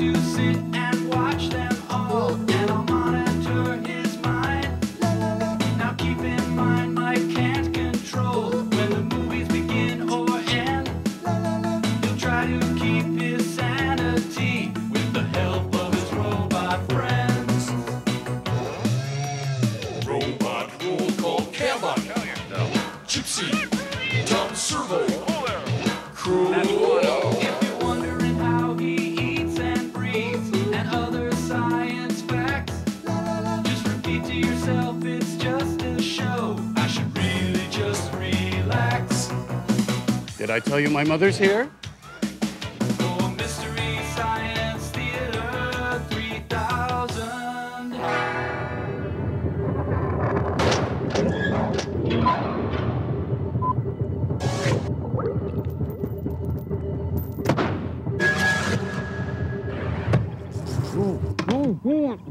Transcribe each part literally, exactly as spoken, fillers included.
to sit and watch them all, and I'll monitor his mind. Now keep in mind, I can't control when the movies begin or end. He'll try to keep his sanity with the help of his robot friends. Robot rule called Cambot, Gypsy, Tom Servo, Cruel. It's just a show. I should really just relax. Did I tell you my mother's here? Oh, Mystery Science Theater three thousand.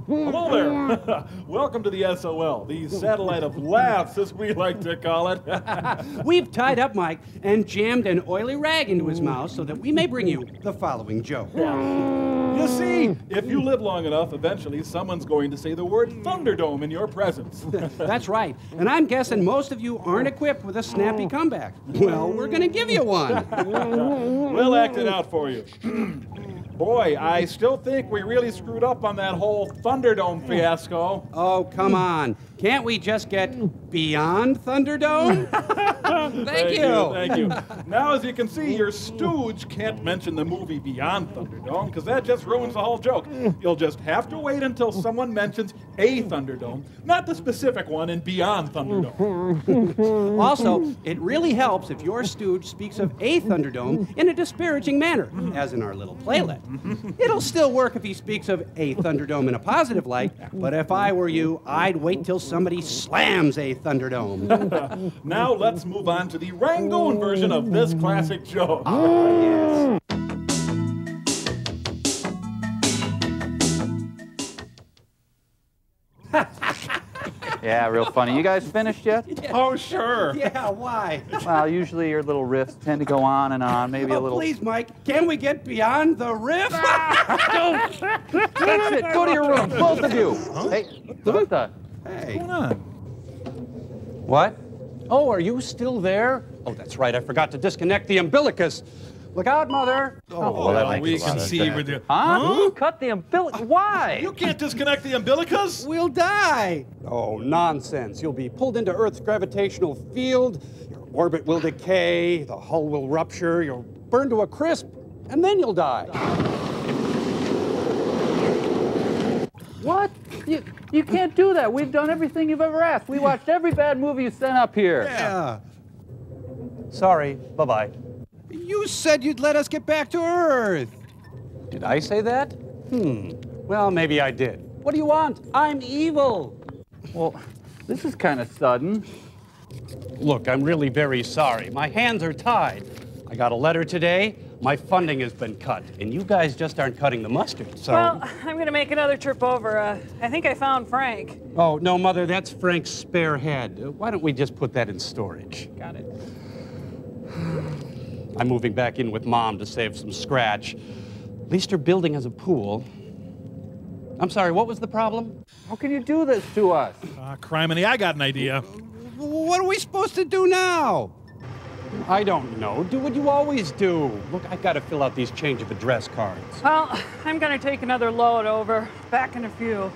Hello there. Welcome to the S O L, the satellite of laughs, as we like to call it. We've tied up Mike and jammed an oily rag into his mouth so that we may bring you the following joke. You see, if you live long enough, eventually someone's going to say the word Thunderdome in your presence. That's right. And I'm guessing most of you aren't equipped with a snappy comeback. Well, we're going to give you one. We'll act it out for you. Boy, I still think we really screwed up on that whole Thunderdome fiasco. Oh, come on. Can't we just get beyond Thunderdome? thank, thank you. you. Thank you. Now, as you can see, your stooge can't mention the movie Beyond Thunderdome, because that just ruins the whole joke. You'll just have to wait until someone mentions a Thunderdome, not the specific one in Beyond Thunderdome. Also, it really helps if your stooge speaks of a Thunderdome in a disparaging manner, as in our little playlet. It'll still work if he speaks of a Thunderdome in a positive light, but if I were you, I'd wait till somebody slams a Thunderdome. Now let's move on to the Rangoon version of this classic joke. Oh, yes. Yeah, real funny. You guys finished yet? Yeah. Oh, sure. Yeah, why? Well, usually your little riffs tend to go on and on, maybe oh, a little... please, Mike, can we get beyond the riff? Ah, don't! That's it. Go to your room, both of you. Huh? Hey, what the... Hey. What's going on? What? Oh, are you still there? Oh, that's right. I forgot to disconnect the umbilicus. Look out, Mother! Oh, oh well, that we can see with you. Huh? huh? Cut the umbilicus. Why? You can't disconnect the umbilicus? We'll die! Oh, nonsense. You'll be pulled into Earth's gravitational field, your orbit will decay, the hull will rupture, you'll burn to a crisp, and then you'll die. What? You, you can't do that. We've done everything you've ever asked. We watched every bad movie you sent up here. Yeah. Sorry. Bye-bye. You said you'd let us get back to Earth. Did I say that? Hmm. Well, maybe I did. What do you want? I'm evil. Well, this is kind of sudden. Look, I'm really very sorry. My hands are tied. I got a letter today. My funding has been cut, and you guys just aren't cutting the mustard, so... Well, I'm going to make another trip over. Uh, I think I found Frank. Oh, no, Mother, that's Frank's spare head. Uh, why don't we just put that in storage? Got it. I'm moving back in with Mom to save some scratch. At least her building has a pool. I'm sorry, what was the problem? How can you do this to us? Uh, criminy, I got an idea. What are we supposed to do now? I don't know. Do what you always do. Look, I've got to fill out these change of address cards. Well, I'm going to take another load over. Back in a few.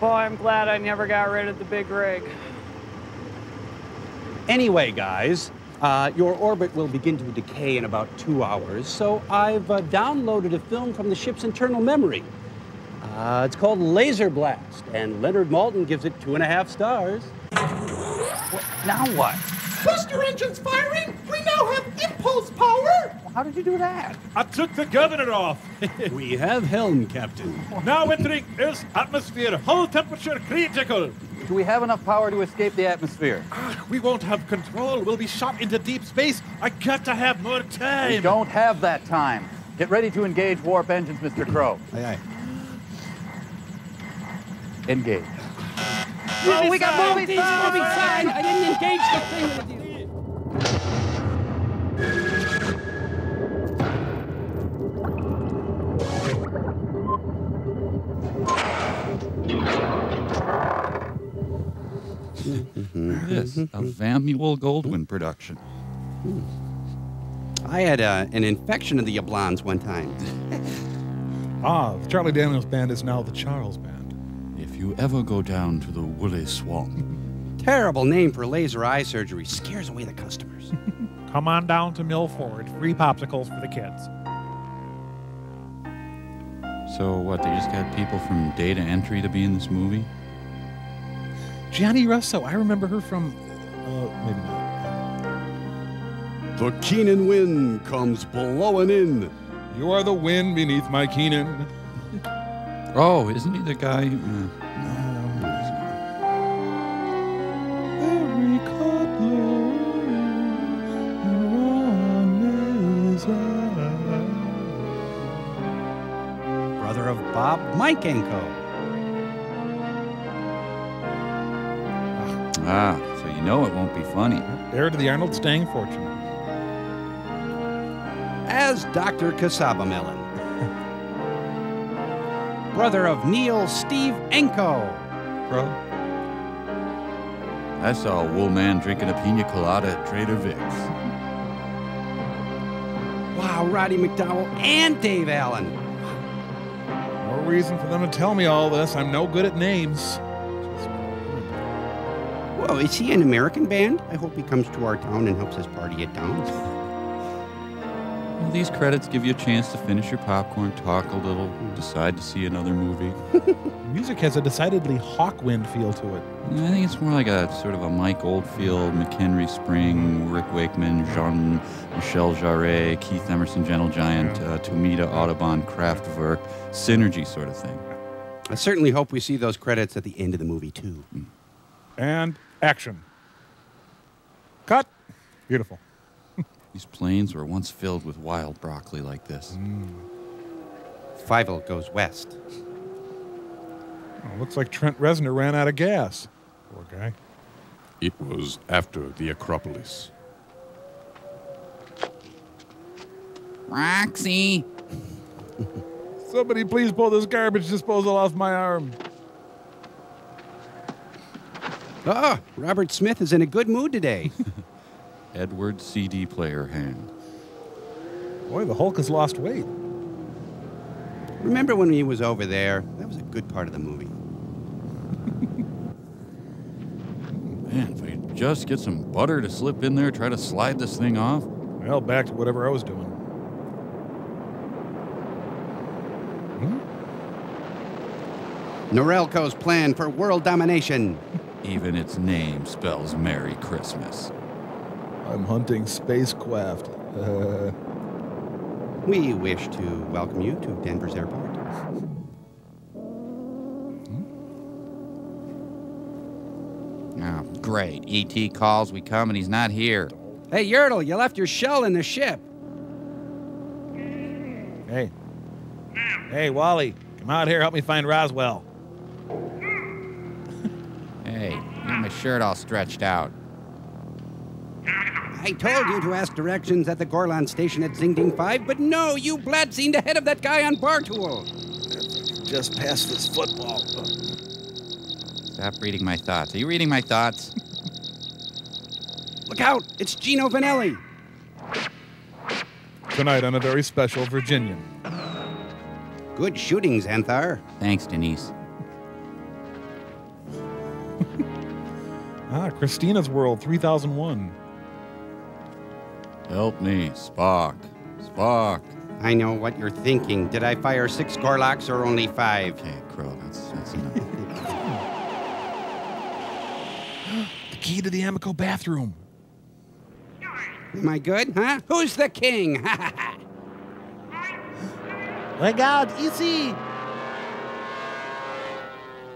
Boy, I'm glad I never got rid of the big rig. Anyway, guys, Uh, your orbit will begin to decay in about two hours, so I've uh, downloaded a film from the ship's internal memory. Uh, it's called Laser Blast, and Leonard Maltin gives it two and a half stars. What? Now what? Booster engines firing! We now have impulse power! How did you do that? I took the governor off. We have helm, Captain. Now entering Earth's atmosphere, hull temperature critical. Do we have enough power to escape the atmosphere? Ah, we won't have control. We'll be shot into deep space. I got to have more time. We don't have that time. Get ready to engage warp engines, Mister Crow. Aye, aye. Engage. Well, oh, we got moving things moving side. I didn't engage the thing with you. this, a Samuel Goldwyn production. I had uh, an infection of the Yablans one time. Ah, the Charlie Daniels Band is now the Charles Band. If you ever go down to the Woolly Swamp. Terrible name for laser eye surgery. Scares away the customers. Come on down to Milford. Free popsicles for the kids. So what, they just got people from data entry to be in this movie? Gianni Russo, I remember her from, uh, maybe not. The Keenan wind comes blowing in. You are the wind beneath my Keenan. Oh, isn't he the guy? Mm. Brother of Bob, Mike and Co. Ah, so you know it won't be funny. Heir to the Arnold Stang fortune. As Doctor Cassava Melon. Brother of Neil Steve Enko. Bro. I saw a wool man drinking a pina colada at Trader Vic's. Wow, Roddy McDowell and Dave Allen. No reason for them to tell me all this. I'm no good at names. Whoa, is he an American band? I hope he comes to our town and helps us party it down. Well, these credits give you a chance to finish your popcorn, talk a little, decide to see another movie. Music has a decidedly Hawkwind feel to it. Yeah, I think it's more like a sort of a Mike Oldfield, McHenry Spring, Rick Wakeman, Jean-Michel Jarre, Keith Emerson, Gentle Giant, yeah. uh, Tomita, Audubon, Kraftwerk, synergy sort of thing. I certainly hope we see those credits at the end of the movie, too. Mm. And... action. Cut. Beautiful. These plains were once filled with wild broccoli like this. Mm. Fievel goes west. Oh, looks like Trent Reznor ran out of gas. Poor guy. It was after the Acropolis. Roxy! Somebody please pull this garbage disposal off my arm. Ah, Robert Smith is in a good mood today. Edward C D player hand. Boy, the Hulk has lost weight. Remember when he was over there? That was a good part of the movie. Man, if I just get some butter to slip in there, try to slide this thing off. Well, back to whatever I was doing. Hmm? Norelco's plan for world domination. Even its name spells Merry Christmas. I'm hunting spacecraft. Uh... We wish to welcome you to Denver's airport. Hmm? Oh, great. E T calls, we come, and he's not here. Hey, Yertle, you left your shell in the ship. Hey. Hey, Wally, come out here, help me find Roswell. Hey, got my shirt all stretched out. I told you to ask directions at the Gorlan station at Zing Ding five, but no, you blad seen the head of that guy on Bartool. Just past this football. Stop reading my thoughts. Are you reading my thoughts? Look out, it's Gino Vanelli. Tonight on A Very Special Virginian. Good shooting, Xanthar. Thanks, Denise. Ah, Christina's World, three thousand one. Help me, Spock. Spock. I know what you're thinking. Did I fire six Gorlocks or only five? Okay, Crow, that's, that's enough. The key to the Amoco bathroom. Am I good, huh? Who's the king? My God, easy!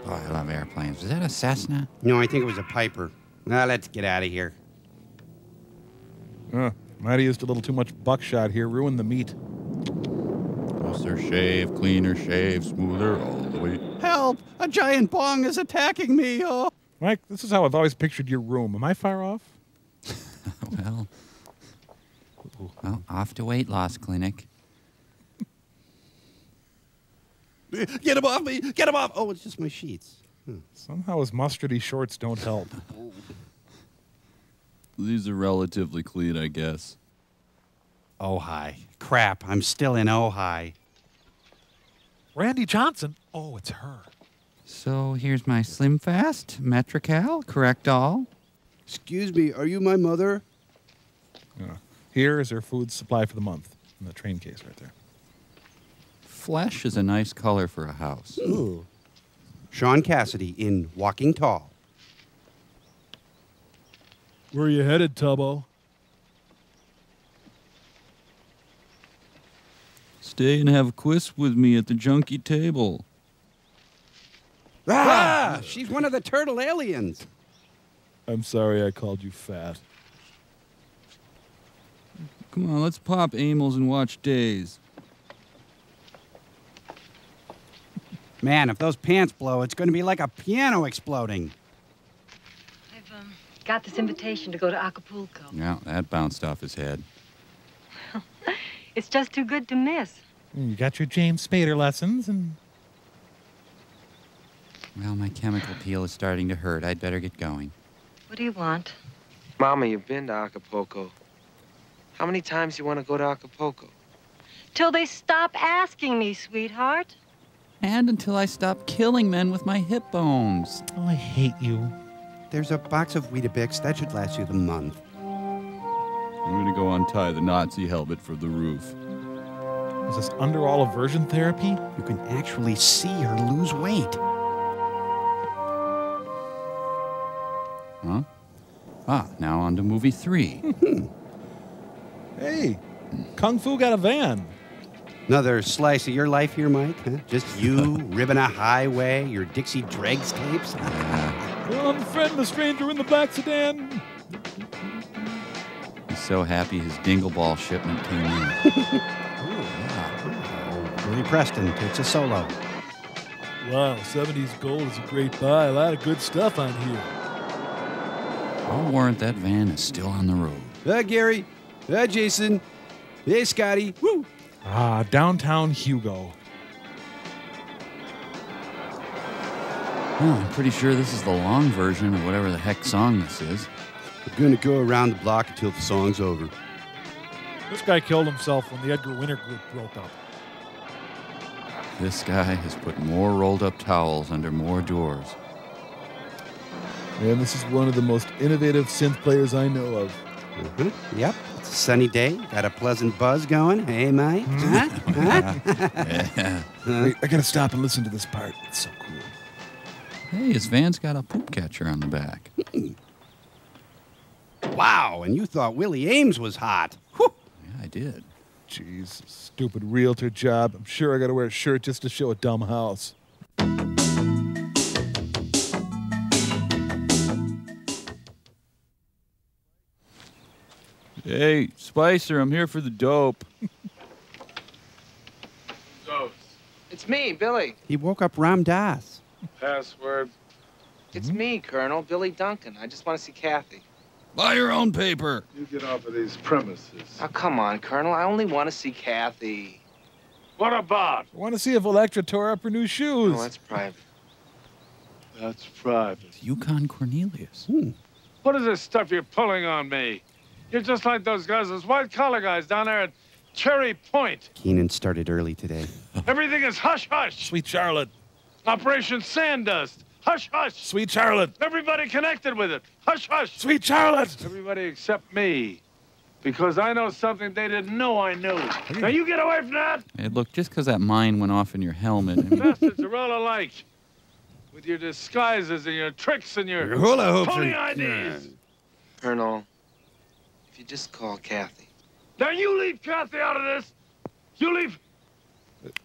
Oh, I love airplanes. Was that a Cessna? No, I think it was a Piper. Now, let's get out of here. Uh, might have used a little too much buckshot here. Ruined the meat. Closer shave, cleaner shave, smoother all the way. Help! A giant bong is attacking me! Oh. Mike, this is how I've always pictured your room. Am I far off? well, well, off to weight loss clinic. Get him off me! Get him off! Oh, it's just my sheets. Hmm. Somehow his mustardy shorts don't help. These are relatively clean, I guess. Ojai. Crap, I'm still in Ojai. Randy Johnson? Oh, it's her. So here's my SlimFast, Metrical, correct all? Excuse me, are you my mother? Uh, here is her food supply for the month. In the train case right there. Flesh is a nice color for a house. Ooh. Sean Cassidy in Walking Tall. Where are you headed, Tubbo? Stay and have a quiz with me at the junkie table. Ah! ah! She's one of the turtle aliens. I'm sorry I called you fat. Come on, let's pop Amos and watch Days. Man, if those pants blow, it's going to be like a piano exploding. I've um, got this invitation to go to Acapulco. Yeah, that bounced off his head. It's just too good to miss. You got your James Spader lessons and... Well, my chemical peel is starting to hurt. I'd better get going. What do you want? Mama, you've been to Acapulco. How many times you want to go to Acapulco? Till they stop asking me, sweetheart. And until I stop killing men with my hip bones. Oh, I hate you. There's a box of Weetabix. That should last you the month. I'm going to go untie the Nazi helmet from the roof. Is this under all aversion therapy? You can actually see her lose weight. Huh? Ah, now on to movie three. Hey, Kung Fu got a van. Another slice of your life here, Mike? Huh? Just you, ribbing a highway, your Dixie Dregs tapes? Well, unfriend the stranger in the black sedan. He's so happy his dingle ball shipment came in. Ooh, yeah. Billy Preston takes a solo. Wow, seventies gold is a great buy. A lot of good stuff on here. I'll warrant that van is still on the road. Uh, Gary. Hey, Jason. Hey, Scotty. Woo! Ah, downtown Hugo. Oh, I'm pretty sure this is the long version of whatever the heck song this is. We're gonna go around the block until the song's over. This guy killed himself when the Edgar Winter group broke up. This guy has put more rolled-up towels under more doors. Man, this is one of the most innovative synth players I know of. Mm-hmm. Yep. It's a sunny day. Got a pleasant buzz going. Hey, Mike. Huh? Huh? Yeah. Huh? Wait, I gotta stop and listen to this part. It's so cool. Hey, his van's got a poop catcher on the back. Wow, and you thought Willie Ames was hot. Whew. Yeah, I did. Jeez, stupid realtor job. I'm sure I gotta wear a shirt just to show a dumb house. Hey, Spicer, I'm here for the dope. Dopes. It's me, Billy. He woke up Ram Dass. Password. It's mm-hmm. me, Colonel, Billy Duncan. I just want to see Kathy. Buy your own paper. You get off of these premises. Oh, come on, Colonel. I only want to see Kathy. What about? I want to see if Electra tore up her new shoes. Oh, that's private. That's private. It's Yukon Cornelius. Ooh. What is this stuff you're pulling on me? You're just like those guys, those white-collar guys down there at Cherry Point. Keenan started early today. Everything is hush-hush. Sweet Charlotte. Operation Sand Dust. Hush-hush. Sweet Charlotte. Everybody connected with it. Hush-hush. Sweet Charlotte. Everybody except me, because I know something they didn't know I knew. Hey. Now you get away from that. Hey, look, just because that mine went off in your helmet. I mean... Bastards are all alike, with your disguises and your tricks and your, your hula hoops pony and... I Ds. Colonel. If you just call Kathy. Now you leave Kathy out of this. You leave.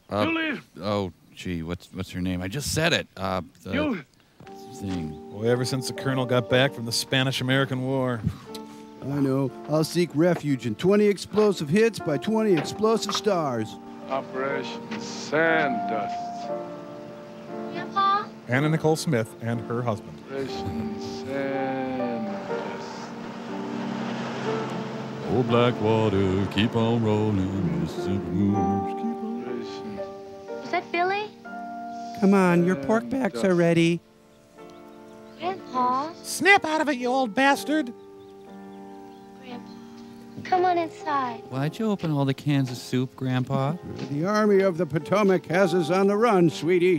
Uh, you leave. Oh, gee, what's what's her name? I just said it. Uh, the you. Thing. Boy, ever since the Colonel got back from the Spanish-American War. I know. I'll seek refuge in twenty explosive hits by twenty explosive stars. Operation Sand Dust. Yeah, Pa? Anna Nicole Smith and her husband. Operation Sand Dust. Oh, black water, keep on rolling, Mississippi moves, keep on racing. Is that Billy? Come on, your pork backs are ready. Grandpa? Snap out of it, you old bastard! Come on inside. Why'd you open all the cans of soup, Grandpa? The Army of the Potomac has us on the run, sweetie.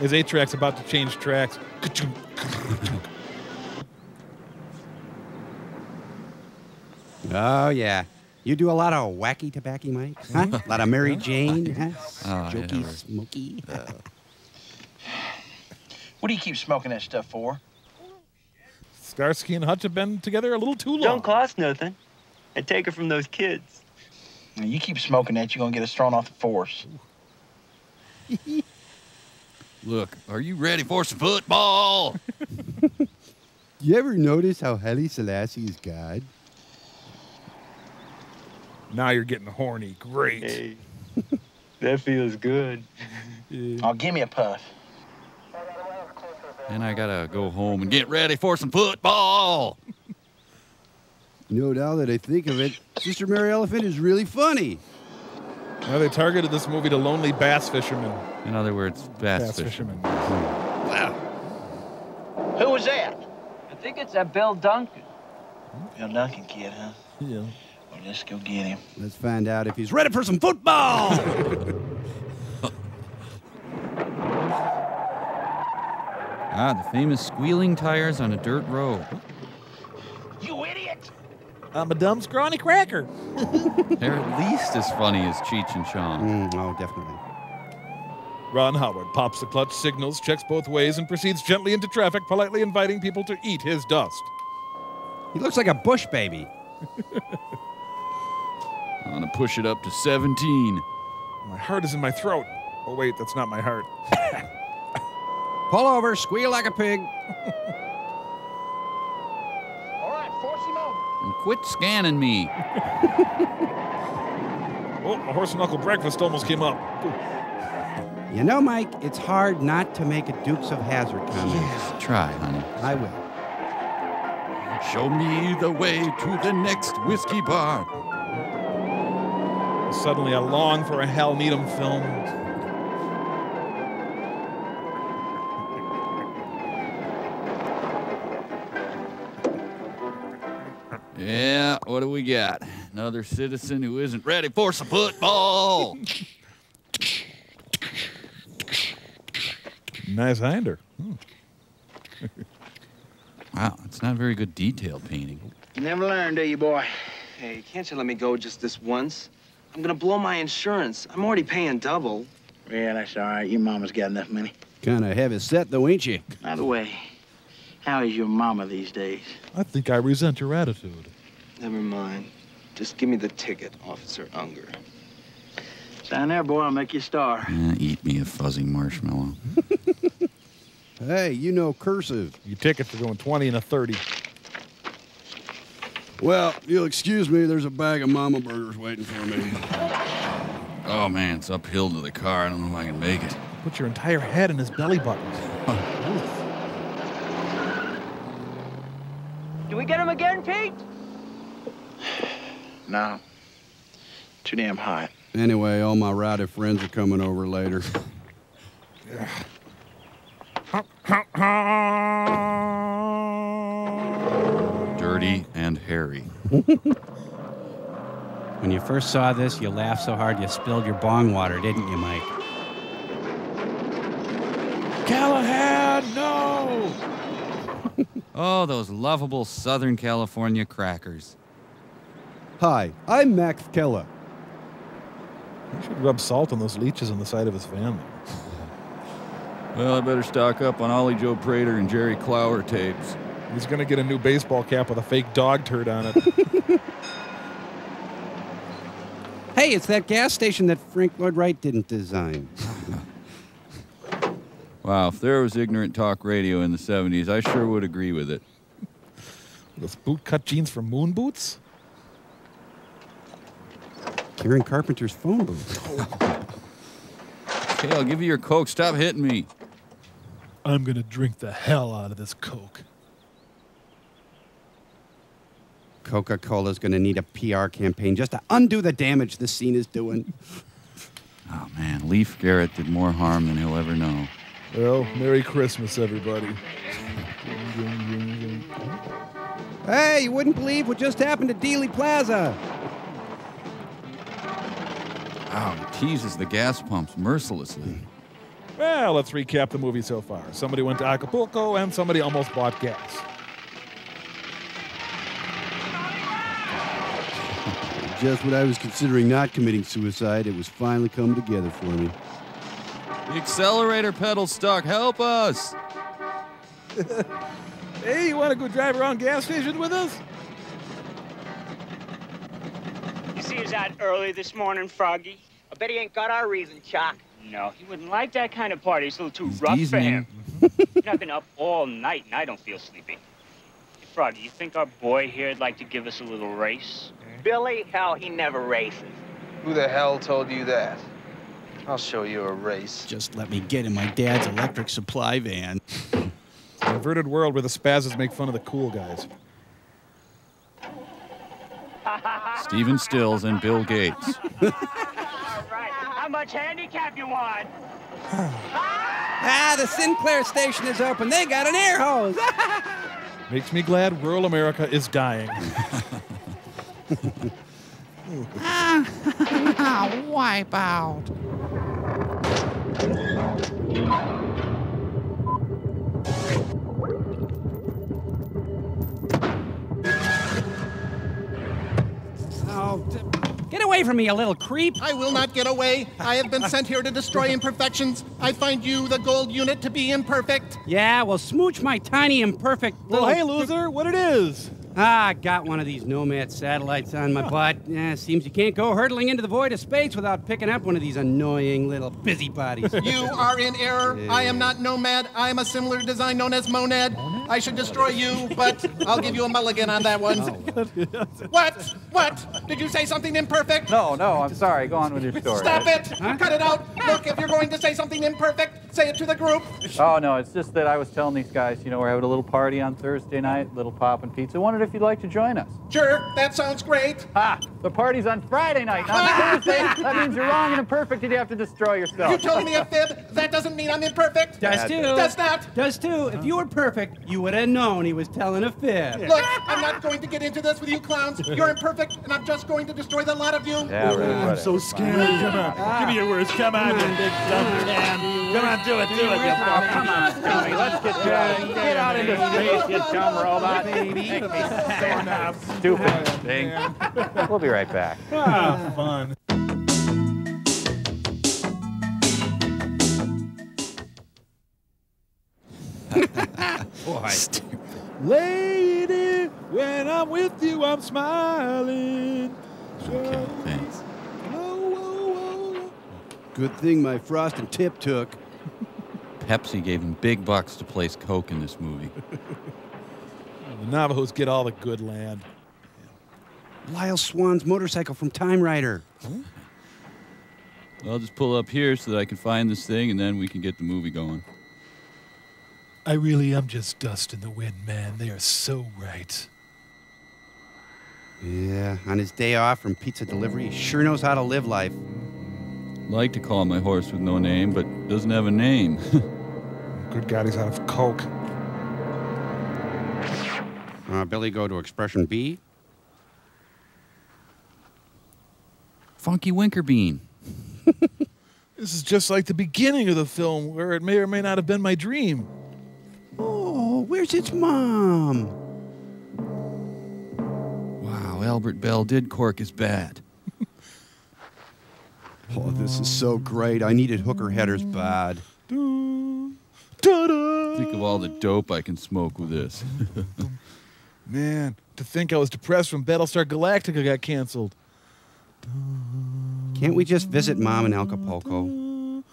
His eight-track's about to change tracks. Oh, yeah. You do a lot of wacky tobacco, Mike? Huh? A lot of Mary Jane? Huh? Oh, Jokey, smoky. Uh. What do you keep smoking that stuff for? Starsky and Hutch have been together a little too long. Don't cost nothing. I take it from those kids. Now you keep smoking that, you're going to get us thrown off the force. Look, are you ready for some football? You ever notice how Haile Selassie is God? Now you're getting horny. Great. Hey, that feels good. Yeah. Oh, give me a puff. And I gotta go home and get ready for some football. You know, now that I think of it, Sister Mary Elephant is really funny. Well, they targeted this movie to lonely bass fishermen. In other words, bass, bass fishermen. fishermen. Wow. Who was that? I think it's that Bill Duncan. Bill Duncan kid, huh? Yeah. Well, let's go get him. Let's find out if he's ready for some football. Ah, the famous squealing tires on a dirt road. You idiot! I'm a dumb, scrawny cracker. They're at least as funny as Cheech and Chong. Mm, oh, definitely. Ron Howard pops the clutch, signals, checks both ways, and proceeds gently into traffic, politely inviting people to eat his dust. He looks like a bush baby. I'm gonna push it up to seventeen. My heart is in my throat. Oh, wait, that's not my heart. Pull over, squeal like a pig. All right, force him over. And quit scanning me. Oh, my horse and knuckle breakfast almost came up. You know, Mike, it's hard not to make a Dukes of Hazzard comment. Yes, try, honey. I will. Show me the way to the next whiskey bar. Suddenly, I long for a Hal Needham film. Yeah, what do we got? Another citizen who isn't ready for some football. Nice hinder. Hmm. Wow, it's not very good detail painting. You never learn, do you, boy? Hey, can't you let me go just this once? I'm gonna blow my insurance. I'm already paying double. Yeah, that's all right. Your mama's got enough money. Kind of heavy set, though, ain't you? By the way, how is your mama these days? I think I resent your attitude. Never mind. Just give me the ticket, Officer Unger. Down there, boy, I'll make you a star. Yeah, eat me a fuzzy marshmallow. Hey, you know cursive. Your tickets are going twenty and a thirty. Well, you'll excuse me. There's a bag of mama burgers waiting for me. Oh, man, it's uphill to the car. I don't know if I can make it. Put your entire head in his belly button. Do we get him again, Pete? No. Too damn hot. Anyway, all my rowdy friends are coming over later. Dirty and hairy. When you first saw this, you laughed so hard you spilled your bong water, didn't you, Mike? Callahan, no! Oh, those lovable Southern California crackers. Hi, I'm Max Keller. You should rub salt on those leeches on the side of his van. Well, I better stock up on Ollie Joe Prater and Jerry Clower tapes. He's going to get a new baseball cap with a fake dog turd on it. Hey, it's that gas station that Frank Lloyd Wright didn't design. Wow, if there was ignorant talk radio in the seventies, I sure would agree with it. Those bootcut jeans from Moon Boots? Karen Carpenter's phone booth. Okay, I'll give you your Coke. Stop hitting me. I'm going to drink the hell out of this Coke. Coca-Cola's going to need a P R campaign just to undo the damage this scene is doing. Oh, man, Leif Garrett did more harm than he'll ever know. Well, Merry Christmas, everybody. Hey, you wouldn't believe what just happened to Dealey Plaza. Wow, he teases the gas pumps mercilessly. Well, let's recap the movie so far. Somebody went to Acapulco, and somebody almost bought gas. Just what I was considering not committing suicide, it was finally coming together for me. The accelerator pedal's stuck. Help us! Hey, you want to go drive around gas stations with us? You see us out early this morning, Froggy. I bet he ain't got our reason, Chuck. No, he wouldn't like that kind of party. It's a little too He's rough for him. He's not been up all night, and I don't feel sleepy. Hey, Froggy, you think our boy here would like to give us a little race? Billy, hell, he never races. Who the hell told you that? I'll show you a race. Just let me get in my dad's electric supply van. An inverted world where the spazzes make fun of the cool guys. Stephen Stills and Bill Gates. All right, how much handicap you want? Ah, the Sinclair station is open. They got an air hose. Makes me glad rural America is dying. Ah, wipe out. Oh, get away from me, you little creep. I will not get away. I have been sent here to destroy imperfections. I find you, the gold unit, to be imperfect. Yeah, well, smooch my tiny imperfect little... Well, hey, loser, what it is? Ah, got one of these Nomad satellites on my butt. Yeah, seems you can't go hurtling into the void of space without picking up one of these annoying little busybodies. You are in error. Yeah. I am not Nomad. I am a similar design known as Monad. Monad? I should destroy you, but I'll give you a mulligan on that one. Oh. What? What? Did you say something imperfect? No, no, I'm sorry. Go on with your story. Stop it! Huh? Cut it out! Look, if you're going to say something imperfect, say it to the group. Oh, no, it's just that I was telling these guys, you know, we're having a little party on Thursday night, little pop and pizza. Wanted if you'd like to join us. Sure, that sounds great. Ah, the party's on Friday night, not Thursday. That means you're wrong and imperfect and you have to destroy yourself. You told me a fib. That doesn't mean I'm imperfect. Does too. Does not. Does too. If you were perfect, you would have known he was telling a fib. Yeah. Look, I'm not going to get into this with you clowns. You're imperfect, and I'm just going to destroy the lot of you. Yeah, right, I'm right. so scared. Fine. Come on. Ah. Give me your words. Come on, you big dumb man. Come on, do it, do, do it. it. Oh, come on, Tommy. Let's get going. Get out into space, you dumb robot. Baby. Stupid thing. We'll be right back. Ah, fun. Boy. Stupid. Lady, when I'm with you, I'm smiling. Okay, thanks. Good thing my Frost and Tip took. Pepsi gave him big bucks to place Coke in this movie. The Navajos get all the good land. Lyle Swan's motorcycle from Time Rider. Huh? I'll just pull up here so that I can find this thing, and then we can get the movie going. I really am just dust in the wind, man. They are so right. Yeah, on his day off from pizza delivery, he sure knows how to live life. I'd like to call my horse with no name, but doesn't have a name. Good God, he's out of Coke. Uh, Billy, go to expression B. Funky Winkerbean. This is just like the beginning of the film, where it may or may not have been my dream. Oh, where's its mom? Wow, Albert Bell did cork his bat. Oh, this is so great. I needed hooker headers bad. Think of all the dope I can smoke with this. Man, to think I was depressed when Battlestar Galactica got canceled. Can't we just visit Mom in Acapulco? Okay.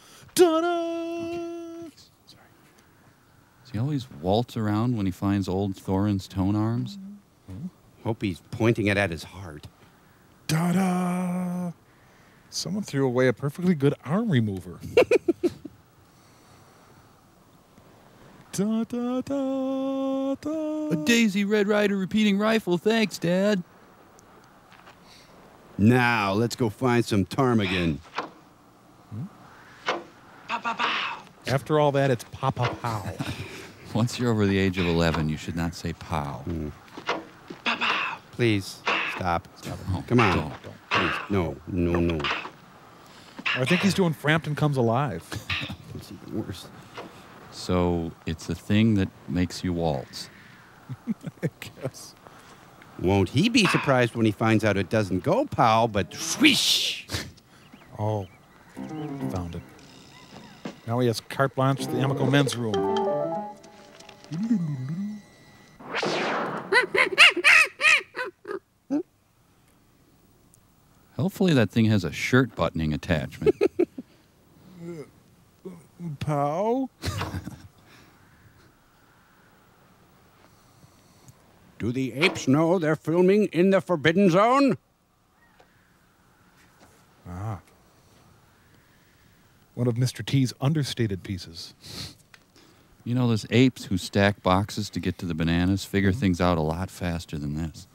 Does he always waltz around when he finds old Thorin's tone arms? Hope he's pointing it at his heart. Da-da! Someone threw away a perfectly good arm remover. Da, da, da, da. A Daisy Red Ryder repeating rifle, thanks, Dad. Now, let's go find some ptarmigan. Hmm? Pow, pow, pow. After all that, it's pow, pow, pow. Once you're over the age of eleven, you should not say pow. Mm. Please stop. Stop it. No, come on. Don't, don't. Please. No, no, no. I think he's doing Frampton Comes Alive. It's even worse. So it's a thing that makes you waltz. I guess. Won't he be surprised when he finds out it doesn't go, pal, but swish. Oh, found it. Now he has carte blanche to the Amico men's room. Hopefully that thing has a shirt buttoning attachment. Pow? Do the apes know they're filming in the Forbidden Zone? Ah. One of Mister T's understated pieces. You know, those apes who stack boxes to get to the bananas figure mm-hmm. things out a lot faster than this.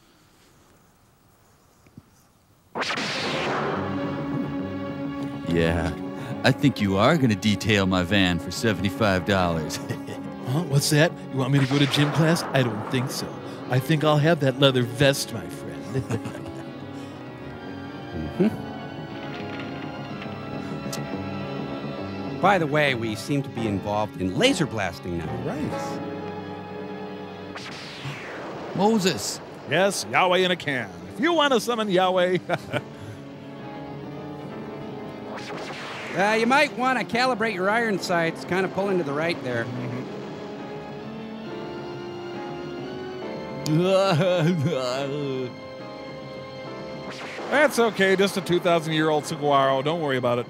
Yeah. I think you are going to detail my van for seventy-five dollars. Huh? What's that? You want me to go to gym class? I don't think so. I think I'll have that leather vest, my friend. mm-hmm. By the way, we seem to be involved in laser blasting now. Right. Moses. Yes, Yahweh in a can. If you want to summon Yahweh... Uh, you might want to calibrate your iron sights. Kind of pulling to the right there. Mm-hmm. That's okay. Just a two thousand year old saguaro. Don't worry about it.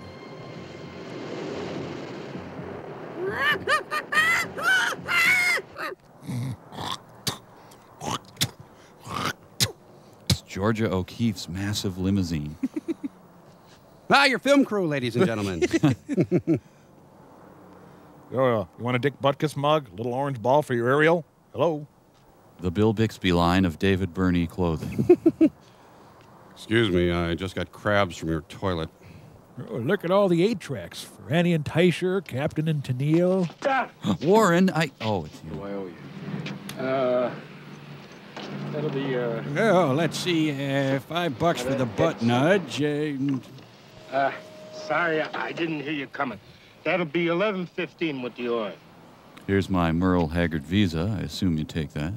It's Georgia O'Keeffe's massive limousine. Ah, your film crew, ladies and gentlemen. Oh, you want a Dick Butkus mug? Little orange ball for your Ariel? Hello? The Bill Bixby line of David Burney clothing. Excuse me, I just got crabs from your toilet. Oh, look at all the eight tracks. For Annie and Teicher, Captain and Tennille. Ah! Warren, I... Oh, it's you. I owe you. Uh... That'll be, uh... Oh, let's see. Uh, five bucks for the butt nudge. Uh, Uh, sorry, I didn't hear you coming. That'll be eleven fifteen with the oil. Here's my Merle Haggard Visa. I assume you take that.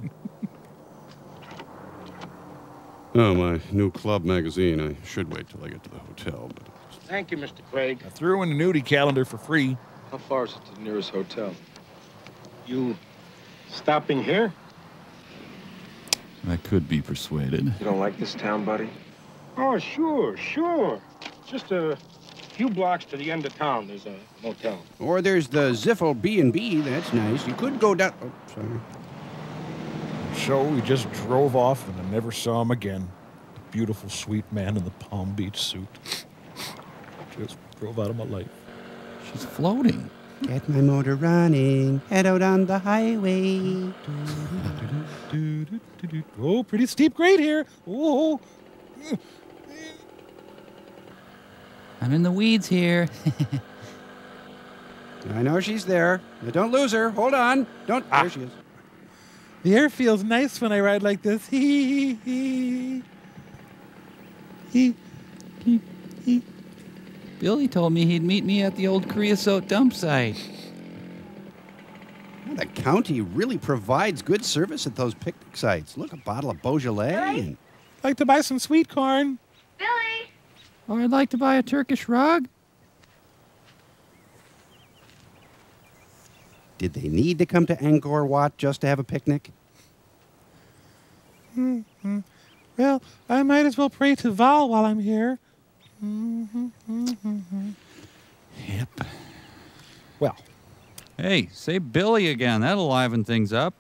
Oh, my new club magazine. I should wait till I get to the hotel. But... Thank you, Mister Craig. I threw in a nudie calendar for free. How far is it to the nearest hotel? You stopping here? I could be persuaded. You don't like this town, buddy? Oh, sure, sure. Just a few blocks to the end of town, there's a motel. Or there's the Ziffel B and B. That's nice. You could go down... Oh, sorry. So we just drove off, and I never saw him again. The beautiful, sweet man in the Palm Beach suit. Just drove out of my life. She's floating. Get my motor running. Head out on the highway. Oh, pretty steep grade here. Oh. I'm in the weeds here. I know she's there. Now don't lose her. Hold on. Don't. Ah. There she is. The air feels nice when I ride like this. Hee hee hee hee hee. Billy told me he'd meet me at the old creosote dump site. Well, the county really provides good service at those picnic sites. Look, a bottle of Beaujolais. Hey. And... I'd like to buy some sweet corn. Billy. Or I'd like to buy a Turkish rug. Did they need to come to Angkor Wat just to have a picnic? Mm-hmm. Well, I might as well pray to Val while I'm here. Mm-hmm, mm-hmm. Yep. Well. Hey, say Billy again. That'll liven things up.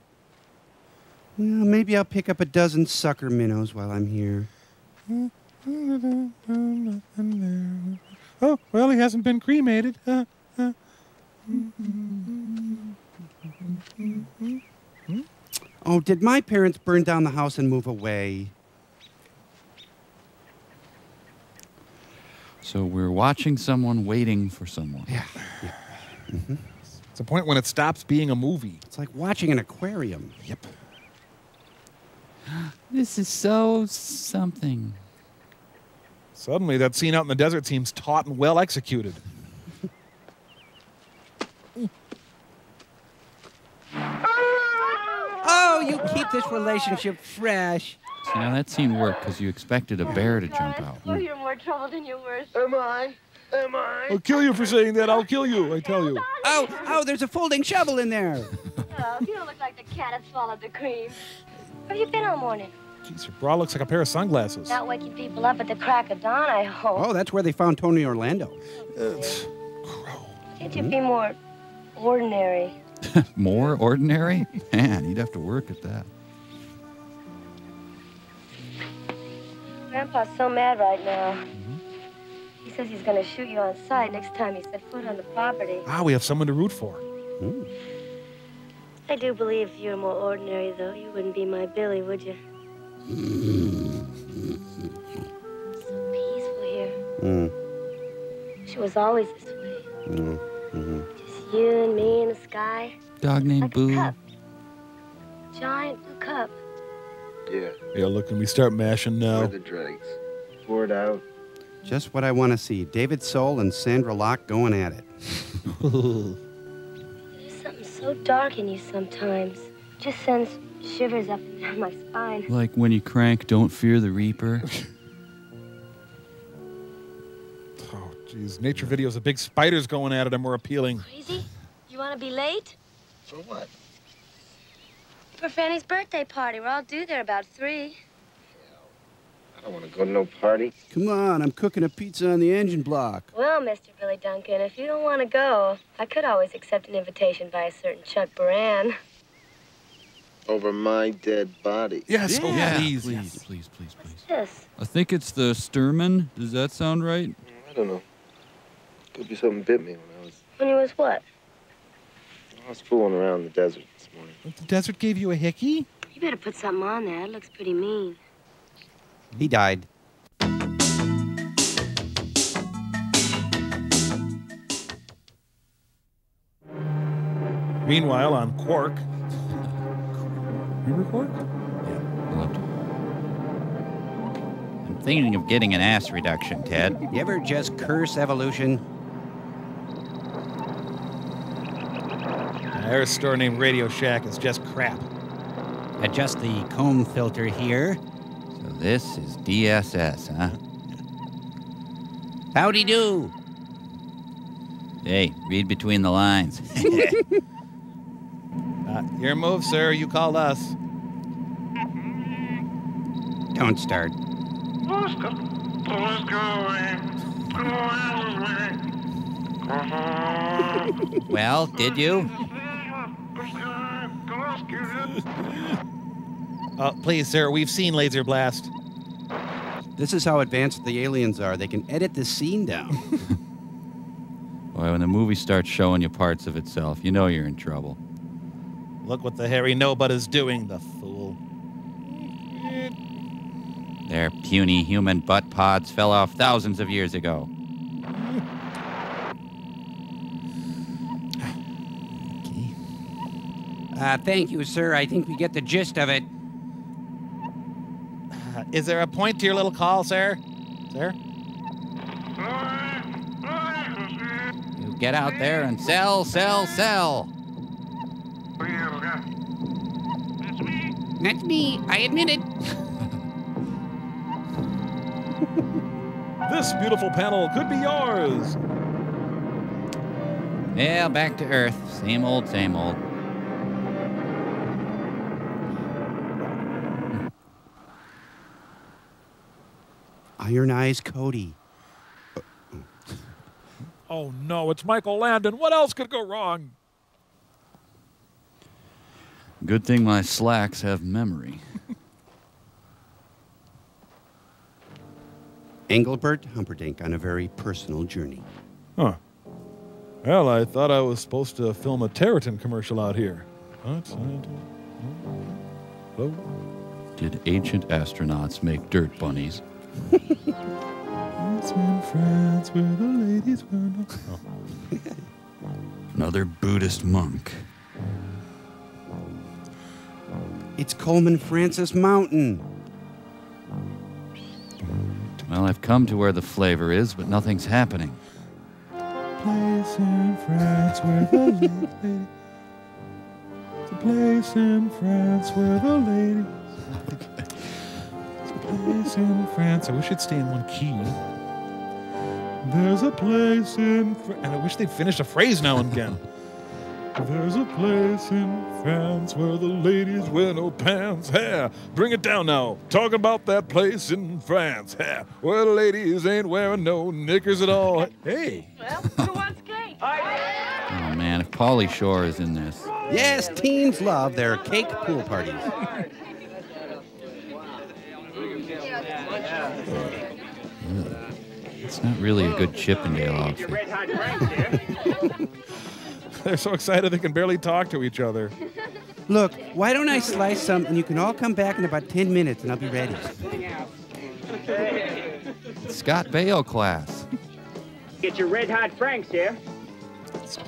Well, maybe I'll pick up a dozen sucker minnows while I'm here. Mm. Oh, well, he hasn't been cremated. Uh, uh. Oh, did my parents burn down the house and move away? So we're watching someone waiting for someone. Yeah. Yeah. Mm-hmm. It's a point when it stops being a movie. It's like watching an aquarium. Yep. This is so something. Suddenly, that scene out in the desert seems taut and well executed. Oh, you keep this relationship fresh. See, now that scene worked because you expected a bear to jump out. Oh, you're more trouble than you're worth. Am I? Am I? I'll kill you for saying that. I'll kill you, I tell you. Oh, oh, there's a folding shovel in there. Oh, you don't look like the cat that swallowed the cream. Where have you been all morning? Jeez, your bra looks like a pair of sunglasses. Not waking people up at the crack of dawn, I hope. Oh, that's where they found Tony Orlando. Okay. Uh, crow. Can't you be more ordinary? More ordinary? Man, you'd have to work at that. Grandpa's so mad right now. Mm-hmm. He says he's going to shoot you on sight next time he set foot on the property. Ah, we have someone to root for. Ooh. I do believe if you were more ordinary, though, you wouldn't be my Billy, would you? It's so peaceful here. Mm. She was always this way. Mm. Mm-hmm. Just you and me in the sky. Dog named like Boo. A cup. Giant blue cup. Yeah. Yeah, look, and we start mashing now. The dregs. Pour it out. Just what I want to see. David Soul and Sandra Locke going at it. There's something so dark in you sometimes. Just sends shivers up and down my spine. Like when you crank Don't Fear the Reaper. Oh, jeez. Nature videos of big spiders going at it are more appealing. Crazy? You want to be late? For what? For Fanny's birthday party. We're all due there about three. I don't want to go to no party. Come on, I'm cooking a pizza on the engine block. Well, Mister Billy Duncan, if you don't want to go, I could always accept an invitation by a certain Chuck Baran. Over my dead body. Yes, yeah. Oh, yeah. Please, please, yes. please, please, please. What's this? I think it's the Sturman. Does that sound right? I don't know. Could be something bit me when I was... When you was what? I was fooling around in the desert this morning. The desert gave you a hickey? You better put something on there. It looks pretty mean. He died. Meanwhile, on Quark. Remember Quark? Yeah, I loved it. I'm thinking of getting an ass reduction, Ted. You ever just curse evolution? Our store named Radio Shack is just crap. Adjust the comb filter here. This is D S S, huh? Howdy do. Hey, read between the lines. uh, your move, sir. You called us. Don't start. Well, did you? Uh, please, sir, we've seen Laser Blast. This is how advanced the aliens are. They can edit this scene down. Boy, when the movie starts showing you parts of itself, you know you're in trouble. Look what the hairy no-butt is doing, the fool. Their puny human butt pods fell off thousands of years ago. Okay. Uh, thank you, sir. I think we get the gist of it. Is there a point to your little call, sir? Sir? You get out there and sell, sell, sell. That's me. That's me. I admit it. This beautiful panel could be yours. Yeah, back to Earth. Same old, same old. Iron Eyes Cody. Oh, no, it's Michael Landon. What else could go wrong? Good thing my slacks have memory. Engelbert Humperdinck on a very personal journey. Huh. Well, I thought I was supposed to film a Territon commercial out here. That's Hello? Did ancient astronauts make dirt bunnies? France, where the ladies were oh. Another Buddhist monk. It's Coleman Francis Mountain. Well, I've come to where the flavor is, but nothing's happening. Place in France where the lady. It's a place in France where the ladies. It's a place in France. I wish it'd stay in one key. There's a place in France. And I wish they'd finish a phrase now and again. There's a place in France where the ladies wear no pants. Yeah, bring it down now. Talking about that place in France. Yeah, where the ladies ain't wearing no knickers at all. Hey. Well, who wants cake? Oh, man, if Pauly Shore is in this. Yes, teens love their cake pool parties. It's not really a good Chippendale outfit. They're so excited they can barely talk to each other. Look, why don't I slice some, and you can all come back in about ten minutes, and I'll be ready. Scott Baio class. Get your red hot Franks here. Squish,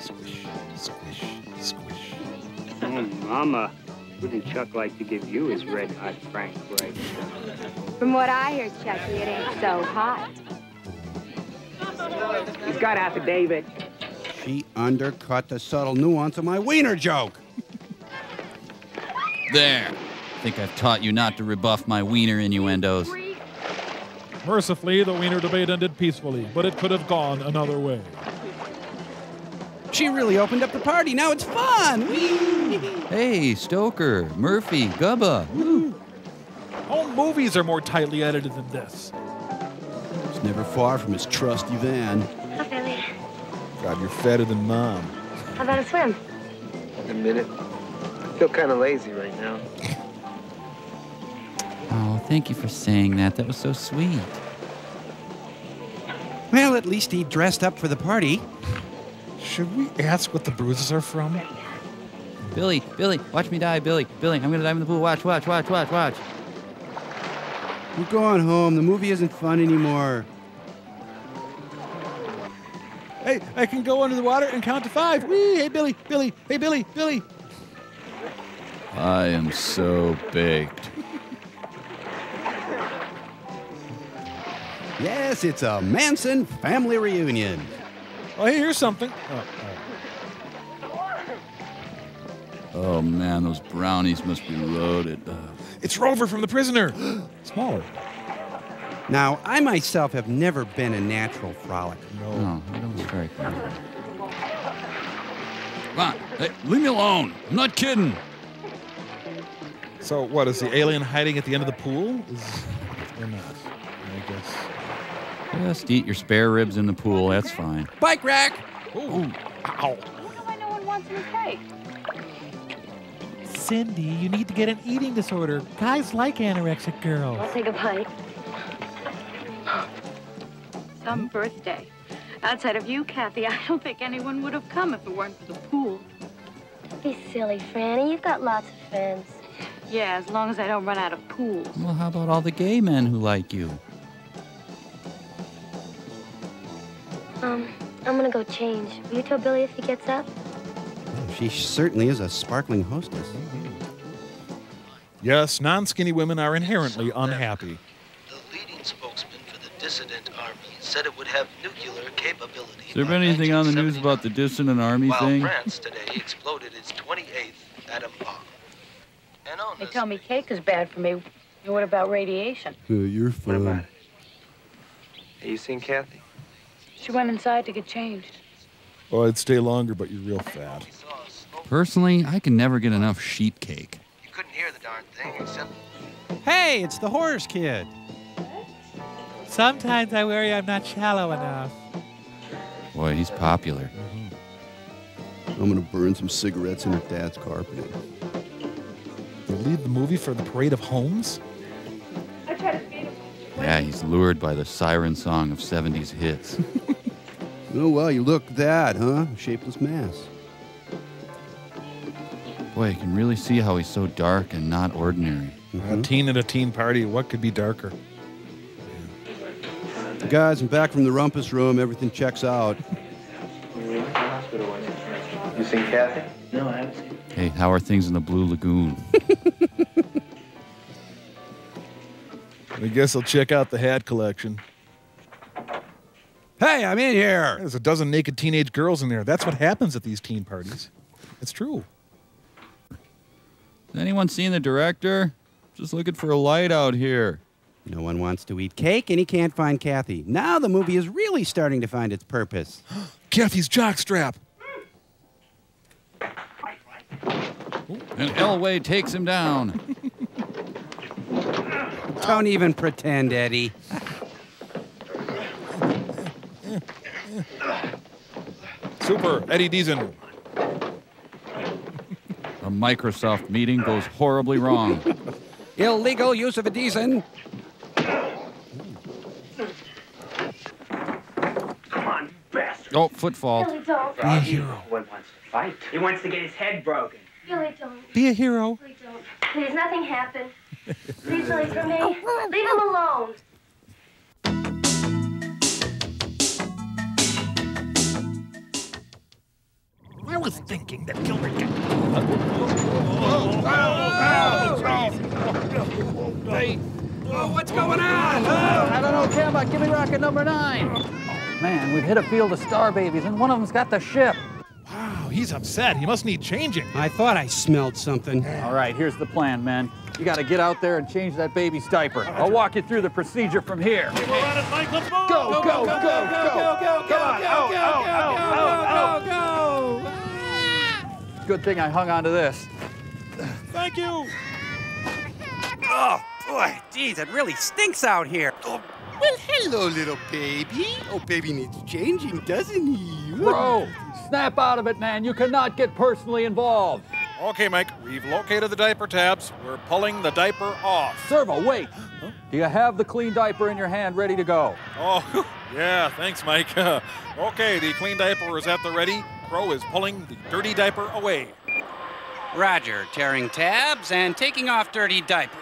squish, squish, squish. Oh, Mama, wouldn't Chuck like to give you his red hot Frank right now? From what I hear, Chucky, it ain't so hot. He's got affidavit. She undercut the subtle nuance of my wiener joke. There. I think I've taught you not to rebuff my wiener innuendos. Mercifully, the wiener debate ended peacefully, but it could have gone another way. She really opened up the party. Now it's fun. Whee! Hey, Stoker, Murphy, Gubba. Woo. All movies are more tightly edited than this. It's never far from his trusty van. God, you're fatter than Mom. How about a swim? In a minute. I feel kind of lazy right now. Oh, thank you for saying that. That was so sweet. Well, at least he dressed up for the party. Should we ask what the bruises are from? Billy, Billy, watch me die, Billy. Billy, I'm going to dive in the pool. Watch, watch, watch, watch, watch. We're going home. The movie isn't fun anymore. Hey, I can go under the water and count to five. Whee! Hey, Billy, Billy, hey, Billy, Billy. I am so baked. Yes, it's a Manson family reunion. Oh, hey, here's something. Oh, oh. oh man, those brownies must be loaded. Uh, it's Rover from The Prisoner. Smaller. Now, I myself have never been a natural frolic. No, no I don't strike me. Come on, hey, leave me alone. I'm not kidding. So, what, is the alien hiding at the end of the pool? Is, or not, I guess. Just eat your spare ribs in the pool, that's fine. Bike rack! Ooh, ooh, ow. Wonder why no one wants any cake? Cindy, you need to get an eating disorder. Guys like anorexic girls. I'll take a bite. Some birthday. Outside of you, Kathy, I don't think anyone would have come if it weren't for the pool. Don't be silly, Franny. You've got lots of friends. Yeah, as long as I don't run out of pools. Well, how about all the gay men who like you? Um, I'm gonna go change. Will you tell Billy if he gets up? She certainly is a sparkling hostess. Mm-hmm. Yes, non-skinny women are inherently unhappy. The leading spokesman for the dissident army said it would have nuclear capability. Has there been anything on the news about the dissident army while thing? France today exploded its twenty-eighth atom bomb. And honestly, they tell me cake is bad for me. What about radiation? Uh, you're fine. What about it? Have you seen Kathy? She went inside to get changed. Oh, I'd stay longer, but you're real fat. Personally, I can never get enough sheet cake. You couldn't hear the darn thing except... Hey, it's the horse kid. Sometimes I worry I'm not shallow enough. Boy, he's popular. Mm-hmm. I'm gonna burn some cigarettes in her dad's carpet. They leave the movie for the Parade of Homes? I try to feed him. Yeah, he's lured by the siren song of seventies hits. Oh, well, you look that, huh? Shapeless mass. Boy, you can really see how he's so dark and not ordinary. Mm-hmm. A teen at a teen party, what could be darker? Guys, I'm back from the rumpus room. Everything checks out. You seen Kathy? No, I haven't seen her. Hey, how are things in the Blue Lagoon? I guess I'll check out the hat collection. Hey, I'm in here! There's a dozen naked teenage girls in there. That's what happens at these teen parties. It's true. Has anyone seen the director? Just looking for a light out here. No one wants to eat cake, and he can't find Kathy. Now the movie is really starting to find its purpose. Kathy's jockstrap! And Elway takes him down. Don't even pretend, Eddie. Super, Eddie Deason. A Microsoft meeting goes horribly wrong. Illegal use of a Deason. Come on, bastard. Oh, foot fault. Billy, don't. Be a hero. One wants to fight. He wants to get his head broken. Billy, don't. Be a hero. Billy, don't. Please, nothing happened. Please, Billy, for me. Leave him alone. I was thinking that Gilbert could... Oh, what's going on? Oh. I don't know, Jim, but give me rocket number nine. Oh, man, we've hit a field of star babies, and one of them's got the ship. Wow, he's upset. He must need changing. I thought I smelled something. All right, here's the plan, man. You got to get out there and change that baby's diaper. I'll walk you through the procedure from here. Go, go, go, go, go, go, go, go, go, go, go, go. Good thing I hung on to this. Thank you. Oh, boy. Geez, it really stinks out here. Oh, well, hello, little baby. Oh, baby needs changing, doesn't he? Bro, snap out of it, man. You cannot get personally involved. Okay, Mike, we've located the diaper tabs. We're pulling the diaper off. Servo, wait. Huh? Do you have the clean diaper in your hand ready to go? Oh, yeah, thanks, Mike. Okay, the clean diaper is at the ready. Crow is pulling the dirty diaper away. Roger, tearing tabs and taking off dirty diaper.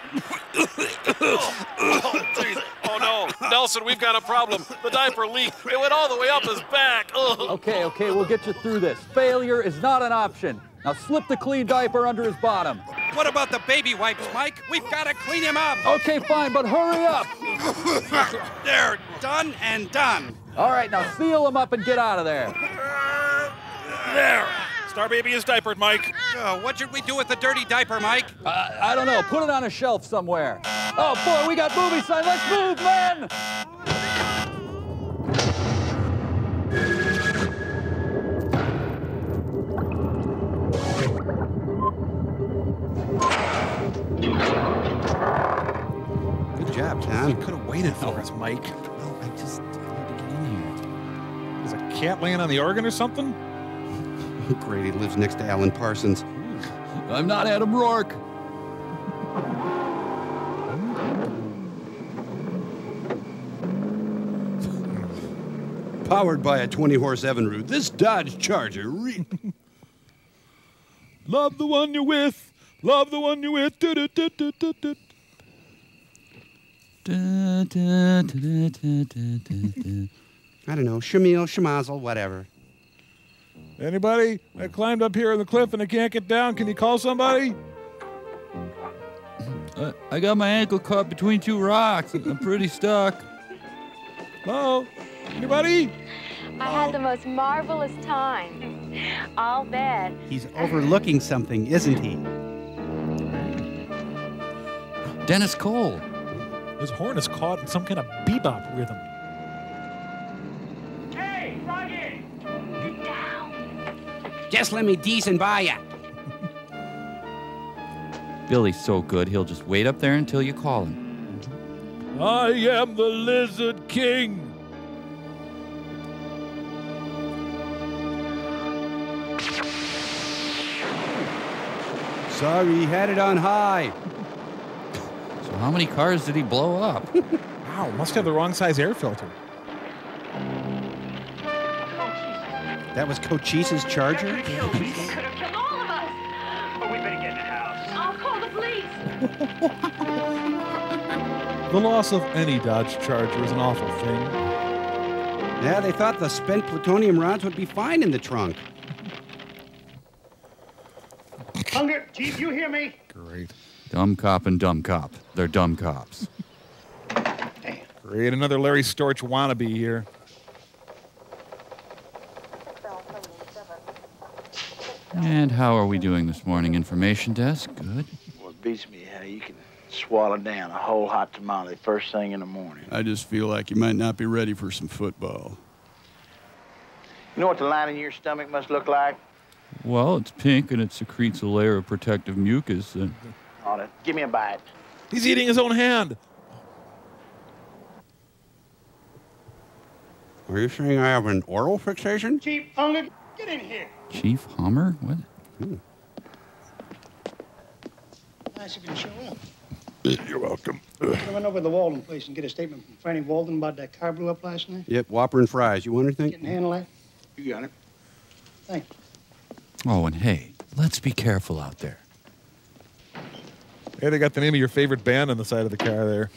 oh, oh, oh, no. Nelson, we've got a problem. The diaper leaked. It went all the way up his back. Oh. Okay, okay, we'll get you through this. Failure is not an option. Now slip the clean diaper under his bottom. What about the baby wipes, Mike? We've got to clean him up. Okay, fine, but hurry up. They're done and done. All right, now seal him up and get out of there. There! Star Baby is diapered, Mike. Oh, what should we do with the dirty diaper, Mike? Uh, I don't know. Put it on a shelf somewhere. Oh, boy, we got movie sign. Let's move, man! Good job, Tom. You could have waited for us, Mike. No, I just had to get in here. Is a cat laying on the organ or something? Great, he lives next to Alan Parsons. I'm not Adam Rourke. Powered by a twenty horse Evinrude, this Dodge Charger re Love the one you're with, love the one you're with. Do, do, do, do, do, do. Da, da, da, da, da, da. I don't know, Shamil, Shemazel, whatever. Anybody? I climbed up here on the cliff and I can't get down. Can you call somebody? Uh, I got my ankle caught between two rocks. I'm pretty stuck. Hello? Anybody? I had the most marvelous time. I'll bet. He's overlooking something, isn't he? Dennis Cole. His horn is caught in some kind of bebop rhythm. Hey, Roger! Just let me decent by ya. Billy's so good, he'll just wait up there until you call him. I am the Lizard King. Sorry, he had it on high. So how many cars did he blow up? Wow, must have the wrong size air filter. That was Cochise's Charger? Could have killed all of us. But we better get in the house. I'll call the police. The loss of any Dodge Charger is an awful thing. Yeah, they thought the spent plutonium rods would be fine in the trunk. Hunger, Chief, you hear me? Great. Dumb cop and dumb cop. They're dumb cops. Create another Larry Storch wannabe here. And how are we doing this morning, information desk? Good. Well, it beats me how you can swallow down a whole hot tamale first thing in the morning. I just feel like you might not be ready for some football. You know what the line in your stomach must look like? Well, it's pink and it secretes a layer of protective mucus. And... give me a bite. He's eating his own hand. Are you saying I have an oral fixation? Chief Hummer, get in here. Chief Hummer? What? Hmm. Nice if you show up. You're welcome. I went over to the Walden place and get a statement from Franny Walden about that car blew up last night. Yep, Whopper and fries. You want anything? Can handle that? You got it. Thanks. Oh, and hey, let's be careful out there. Hey, they got the name of your favorite band on the side of the car there.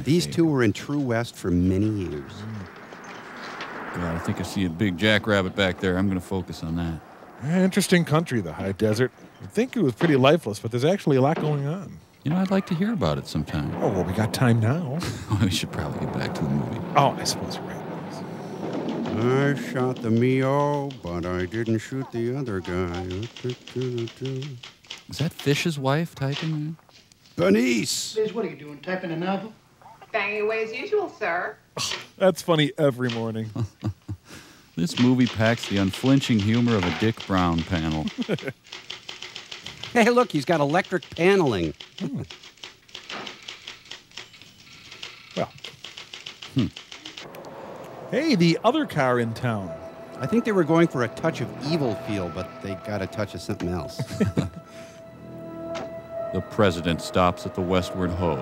These two were in True West for many years. God, I think I see a big jackrabbit back there. I'm going to focus on that. Interesting country, the high desert. I think it was pretty lifeless, but there's actually a lot going on. You know, I'd like to hear about it sometime. Oh, well, we got time now. We should probably get back to the movie. Oh, I suppose you're right. I shot the Mio, but I didn't shoot the other guy. Is that Fish's wife typing? Bernice! Liz, what are you doing, typing a novel? Banging away as usual, sir. That's funny every morning. This movie packs the unflinching humor of a Dick Brown panel. Hey, look, he's got electric paneling. Hmm. Well. Hmm. Hey, the other car in town. I think they were going for a touch of evil feel, but they got a touch of something else. The president stops at the Westward Ho.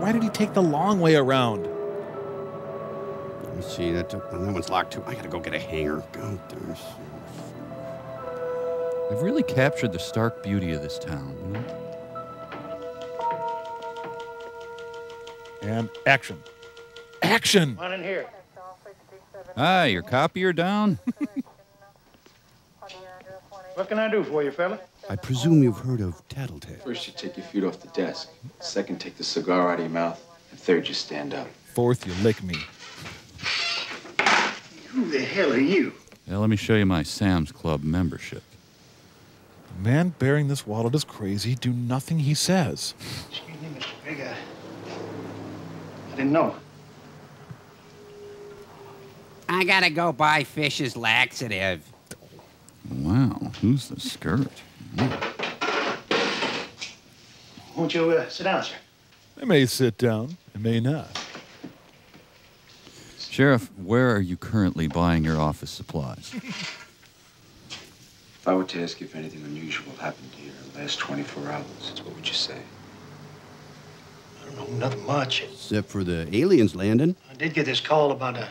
Why did he take the long way around? Let me see, that, that one's locked too. I gotta go get a hanger. God, there's... They've really captured the stark beauty of this town. Hmm? And action. Action! Come on in here. Ah, your copier down? What can I do for you, fella? I presume you've heard of Tattletale. First, you take your feet off the desk. Second, take the cigar out of your mouth. And third, you stand up. Fourth, you lick me. Who the hell are you? Now, let me show you my Sam's Club membership. The man bearing this wallet is crazy. Do nothing he says. Excuse me, Mister Big Eye. I didn't know. I gotta go buy Fish's laxative. Wow, who's the skirt? Won't you uh, sit down, sir? I may sit down, I may not. Sheriff, where are you currently buying your office supplies? If I were to ask you if anything unusual happened here in the last twenty-four hours, what would you say? I don't know, nothing much. Except for the aliens landing. I did get this call about a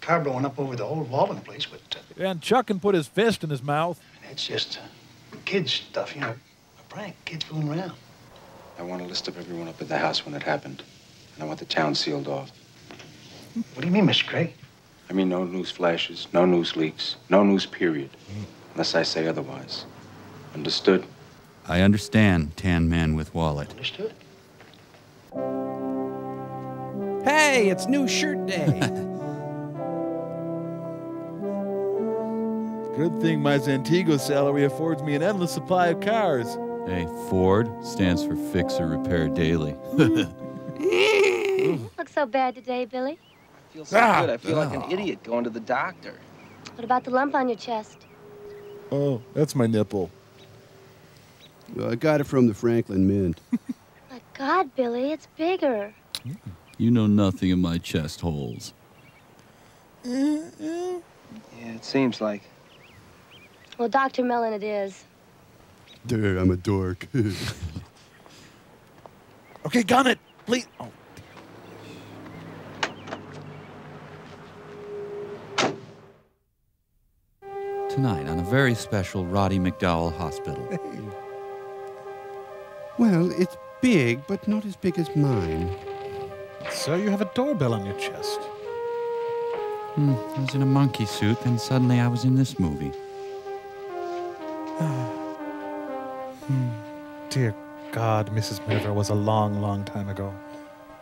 car blowing up over the old Walden place, but... Uh, and Chuck can put his fist in his mouth. It's just uh, kids stuff, you know, a prank, kids fooling around. I want a list of everyone up at the house when it happened, and I want the town sealed off. What do you mean, Mister Craig? I mean no news flashes, no news leaks, no news period, mm. unless I say otherwise. Understood? I understand, Tan Man with Wallet. Understood? Hey, it's new shirt day. Good thing my Zantigo salary affords me an endless supply of cars. Hey, Ford stands for Fix or Repair Daily. Look so bad today, Billy. I feel so ah, good. I feel ah. like an idiot going to the doctor. What about the lump on your chest? Oh, that's my nipple. Well, I got it from the Franklin Mint. My God, Billy, it's bigger. You know nothing of my chest holes. Yeah, it seems like. Well, Doctor Mellon it is. Dude, I'm a dork. Okay, gun it, please. Oh. Tonight on a very special Roddy McDowell Hospital. Hey. Well, it's big, but not as big as mine. So you have a doorbell on your chest. Hmm, I was in a monkey suit, then suddenly I was in this movie. Dear God, Missus Murder was a long, long time ago.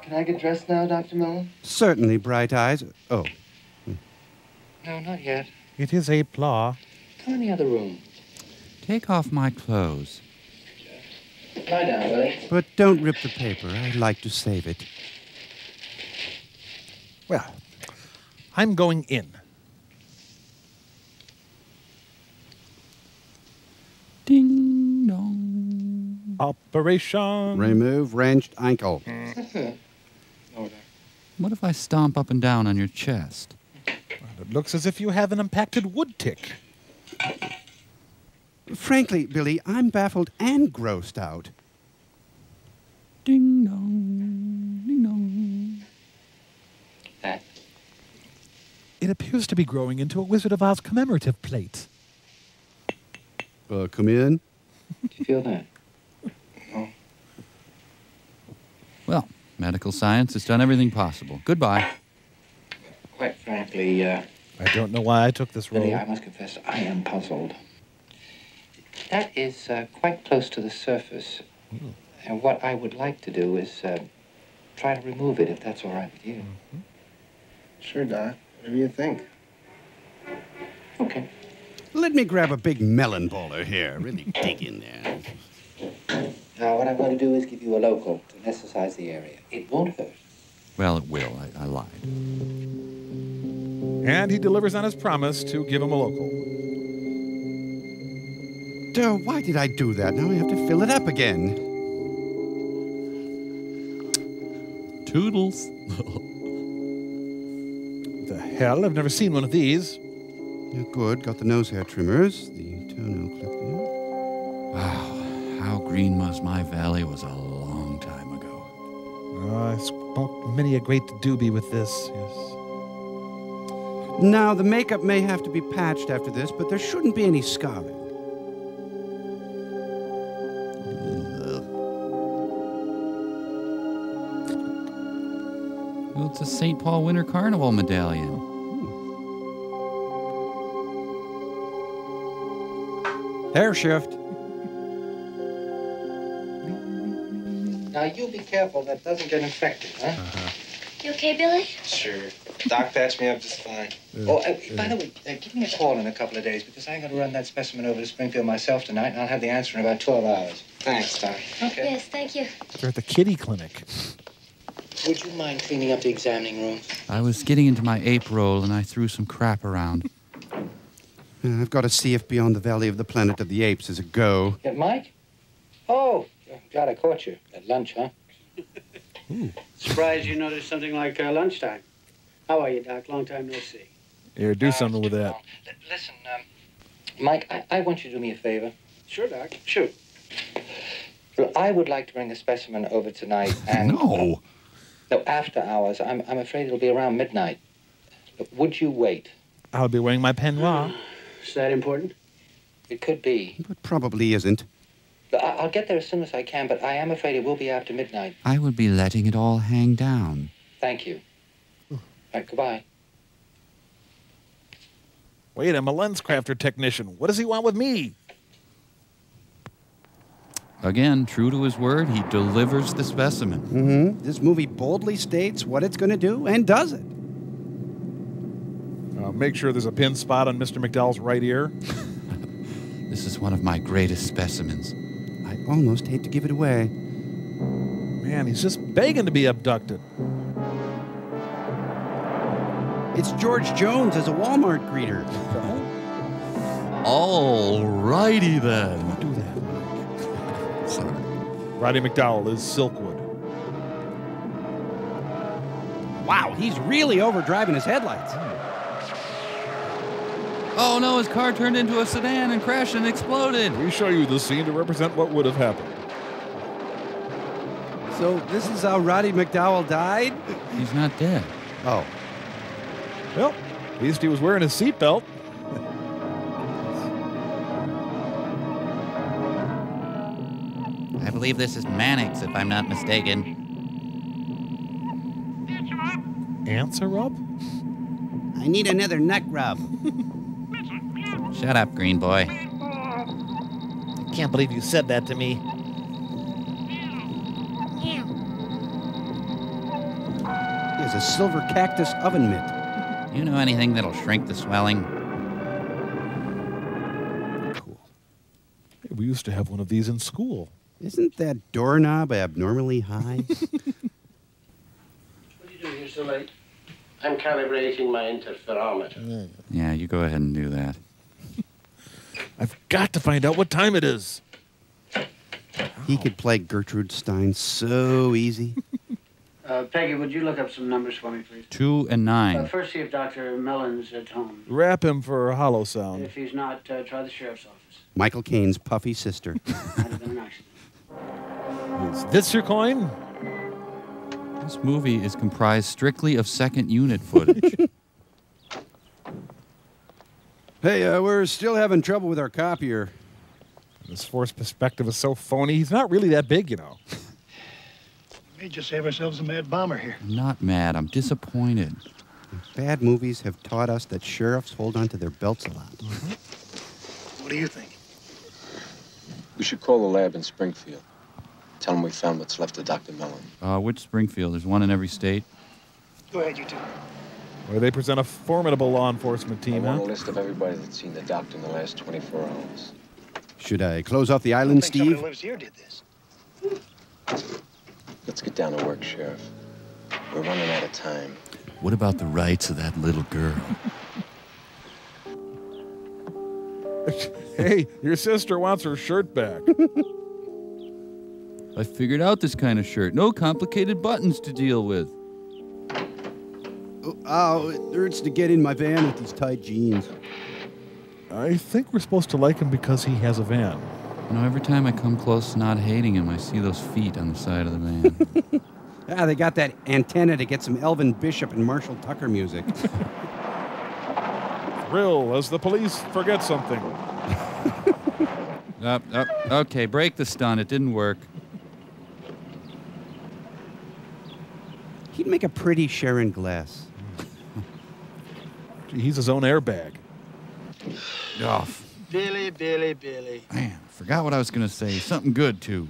Can I get dressed now, Doctor Miller? Certainly, Bright Eyes. Oh. No, not yet. It is a blah. Go in the other room. Take off my clothes. Lie down, Willie. But don't rip the paper. I'd like to save it. Well, I'm going in. Ding dong. Operation. Remove wrenched ankle. What if I stomp up and down on your chest? Well, it looks as if you have an impacted wood tick. Frankly, Billy, I'm baffled and grossed out. Ding dong, ding dong. That. It appears to be growing into a Wizard of Oz commemorative plate. Uh, come in. Do you feel that? No. Well, medical science has done everything possible. Goodbye. Quite frankly, uh... I don't know why I took this role. Billy, I must confess, I am puzzled. That is uh, quite close to the surface. Mm. And what I would like to do is uh, try to remove it, if that's all right with you. Mm-hmm. Sure, Doc. Whatever you think. Okay. Let me grab a big melon baller here. Really dig in there. Now, what I'm going to do is give you a local to anesthetize the area. It won't hurt. Well, it will. I, I lied. And he delivers on his promise to give him a local. Oh, why did I do that? Now I have to fill it up again. Toodles. The hell? I've never seen one of these. You're good. Got the nose hair trimmers, the toenail clip there. Wow, how green was my valley was a long time ago. Oh, I spoke many a great doobie with this, yes. Now, the makeup may have to be patched after this, but there shouldn't be any scarring. It's a Saint Paul Winter Carnival medallion. Ooh. Hair shift. Now, you be careful that doesn't get infected, huh? Uh-huh. You okay, Billy? Sure. Doc patched me up just fine. Uh, oh, uh, uh, by the way, uh, give me a call in a couple of days, because I'm going to run that specimen over to Springfield myself tonight, and I'll have the answer in about twelve hours. Thanks, Doc. Okay. Yes, thank you. They're at the kitty clinic. Would you mind cleaning up the examining room? I was getting into my ape roll, and I threw some crap around. I've got to see if Beyond the Valley of the Planet of the Apes is a go. That Mike? Oh, I'm glad I caught you. At lunch, huh? Ooh. Surprised you noticed something like uh, lunchtime. How are you, Doc? Long time no see. Here, do uh, something with that. Listen, um, Mike, I, I want you to do me a favor. Sure, Doc. Sure. Well, I would like to bring a specimen over tonight, and... No! Uh, No, after hours. I'm, I'm afraid it'll be around midnight. Would you wait? I'll be wearing my peignoir. Is that important? It could be. But probably isn't. I'll get there as soon as I can, but I am afraid it will be after midnight. I would be letting it all hang down. Thank you. All right, goodbye. Wait, I'm a lens crafter technician. What does he want with me? Again, true to his word, he delivers the specimen. Mm-hmm. This movie boldly states what it's going to do and does it. Uh, make sure there's a pin spot on Mister McDowell's right ear. This is one of my greatest specimens. I almost hate to give it away. Man, he's just begging to be abducted. It's George Jones as a Walmart greeter. All righty then. Don't do that. Sorry. Roddy McDowell is Silkwood. Wow, he's really overdriving his headlights. Oh no, his car turned into a sedan and crashed and exploded. We show you the scene to represent what would have happened. So this is how Roddy McDowell died? He's not dead. Oh. Well, at least he was wearing his seatbelt. I believe this is Mannix, if I'm not mistaken. Answer up. Answer up? I need another neck rub. Shut up, green boy. I can't believe you said that to me. is a silver cactus oven mitt. You know anything that'll shrink the swelling? Cool. We used to have one of these in school. Isn't that doorknob abnormally high? What are you doing here so late? I'm calibrating my interferometer. Yeah, you go ahead and do that. I've got to find out what time it is. He could play Gertrude Stein so easy. uh, Peggy, would you look up some numbers for me, please? Two and nine. Uh, first, see if Doctor Mellon's at home. Wrap him for a hollow sound. If he's not, uh, try the sheriff's office. Michael Caine's puffy sister. Might have been an accident. Is this your coin? This movie is comprised strictly of second unit footage. Hey, uh, we're still having trouble with our copier. This forced perspective is so phony. He's not really that big, you know. We may just have ourselves a mad bomber here. I'm not mad. I'm disappointed. Bad movies have taught us that sheriffs hold onto their belts a lot. Mm-hmm. What do you think? We should call the lab in Springfield. Tell them we found what's left of Doctor Mellon. Uh, which Springfield? There's one in every state. Go ahead, you two. Where they present a formidable law enforcement team, I want huh? a list of everybody that's seen the doctor in the last twenty-four hours. Should I close off the island, I think Steve? Somebody who lives here did this. Let's get down to work, Sheriff. We're running out of time. What about the rights of that little girl? Hey, your sister wants her shirt back. I figured out this kind of shirt. No complicated buttons to deal with. Oh, ow, it hurts to get in my van with these tight jeans. I think we're supposed to like him because he has a van. You know, every time I come close to not hating him, I see those feet on the side of the van. Ah, they got that antenna to get some Elvin Bishop and Marshall Tucker music. Thrill as the police forget something. uh, uh, okay, break the stunt. It didn't work. He'd make a pretty Sharon Glass. He's his own airbag. Oh. Billy, Billy, Billy. Man, forgot what I was going to say. Something good, too.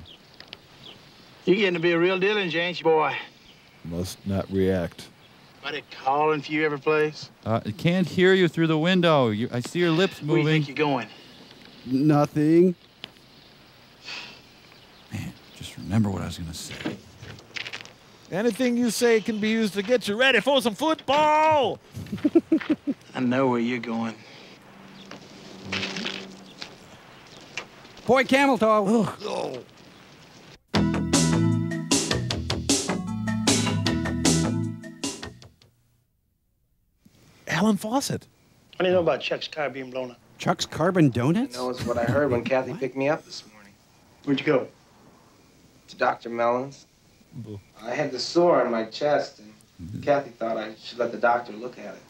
You're getting to be a real Dillinger, ain't you, boy? Must not react. What a calling for you every place. Uh, I can't hear you through the window. You, I see your lips moving. Where do you think you're going? Nothing. Man, just remember what I was going to say. Anything you say can be used to get you ready for some football. I know where you're going. Boy, camel toe. Oh. Alan Fawcett. What do you know about Chuck's car being blown up? Chuck's Carbon Donuts? I know, it's what I heard when Kathy picked me up this morning. Where'd you go? To Doctor Mellon's. Boo. I had the sore on my chest, and mm-hmm. Kathy thought I should let the doctor look at it.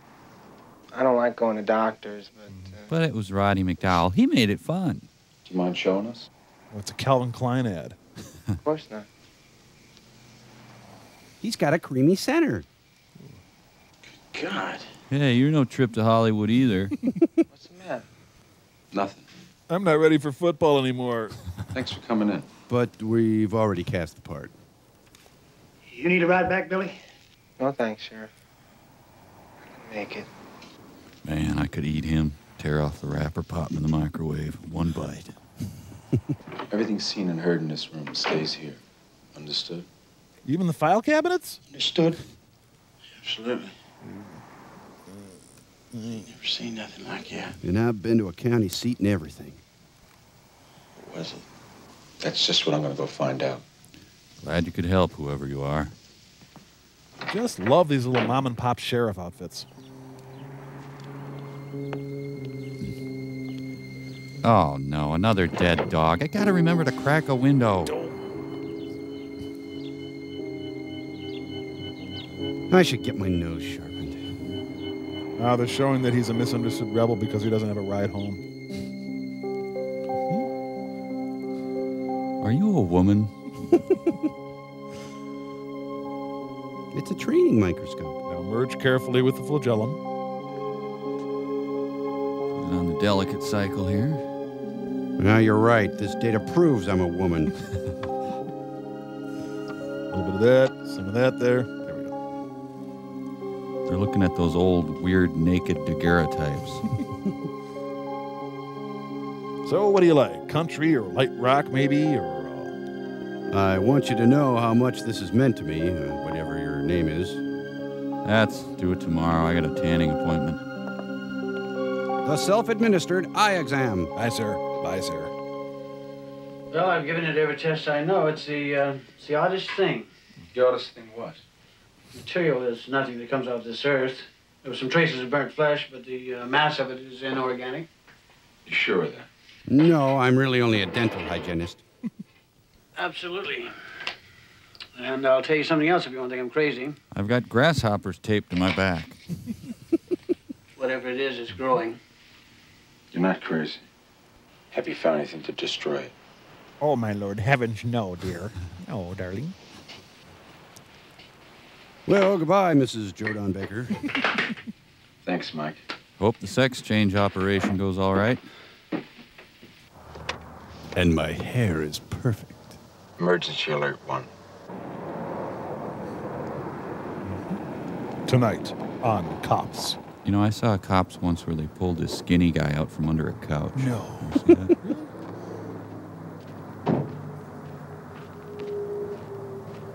I don't like going to doctors, but... Uh, but it was Roddy McDowell. He made it fun. Do you mind showing us? Well, it's a Calvin Klein ad. Of course not. He's got a creamy center. Good God. Hey, you're no trip to Hollywood either. What's the matter? Nothing. I'm not ready for football anymore. Thanks for coming in. But we've already cast the part. You need a ride back, Billy? No, thanks, Sheriff. I can make it. Man, I could eat him. Tear off the wrapper, pop him in the microwave. One bite. Everything seen and heard in this room stays here. Understood? Even the file cabinets? Understood. Absolutely. I ain't never seen nothing like that. And I've been to a county seat and everything. What was it? That's just what I'm going to go find out. Glad you could help, whoever you are. Just love these little mom-and-pop sheriff outfits. Oh, no, another dead dog. I gotta remember to crack a window. I should get my nose sharpened. Ah, they're showing that he's a misunderstood rebel because he doesn't have a ride home. Are you a woman? It's a training microscope. Now merge carefully with the flagellum. And on the delicate cycle here. No, you're right. This data proves I'm a woman. A little bit of that, some of that there. There we go. They're looking at those old, weird, naked daguerreotypes. So, what do you like? Country or light rock, maybe? Or uh... I want you to know how much this has meant to me, whatever your name is. That's due tomorrow. I got a tanning appointment. The self-administered eye exam. Aye, sir. Bye, sir. Well, I've given it every test I know. It's the, uh, it's the oddest thing. The oddest thing what? Material is nothing that comes off this earth. There were some traces of burnt flesh, but the uh, mass of it is inorganic. You sure of that? No, I'm really only a dental hygienist. Absolutely. And I'll tell you something else if you don't think I'm crazy. I've got grasshoppers taped to my back. Whatever it is, it's growing. You're not crazy. Have you found anything to destroy it? Oh, my Lord, heavens, no, dear. No, darling. Well, goodbye, Missus Jordan Baker. Thanks, Mike. Hope the sex change operation goes all right. And my hair is perfect. Emergency alert one. Tonight on Cops. You know, I saw Cops once where they pulled this skinny guy out from under a couch. No. You see that?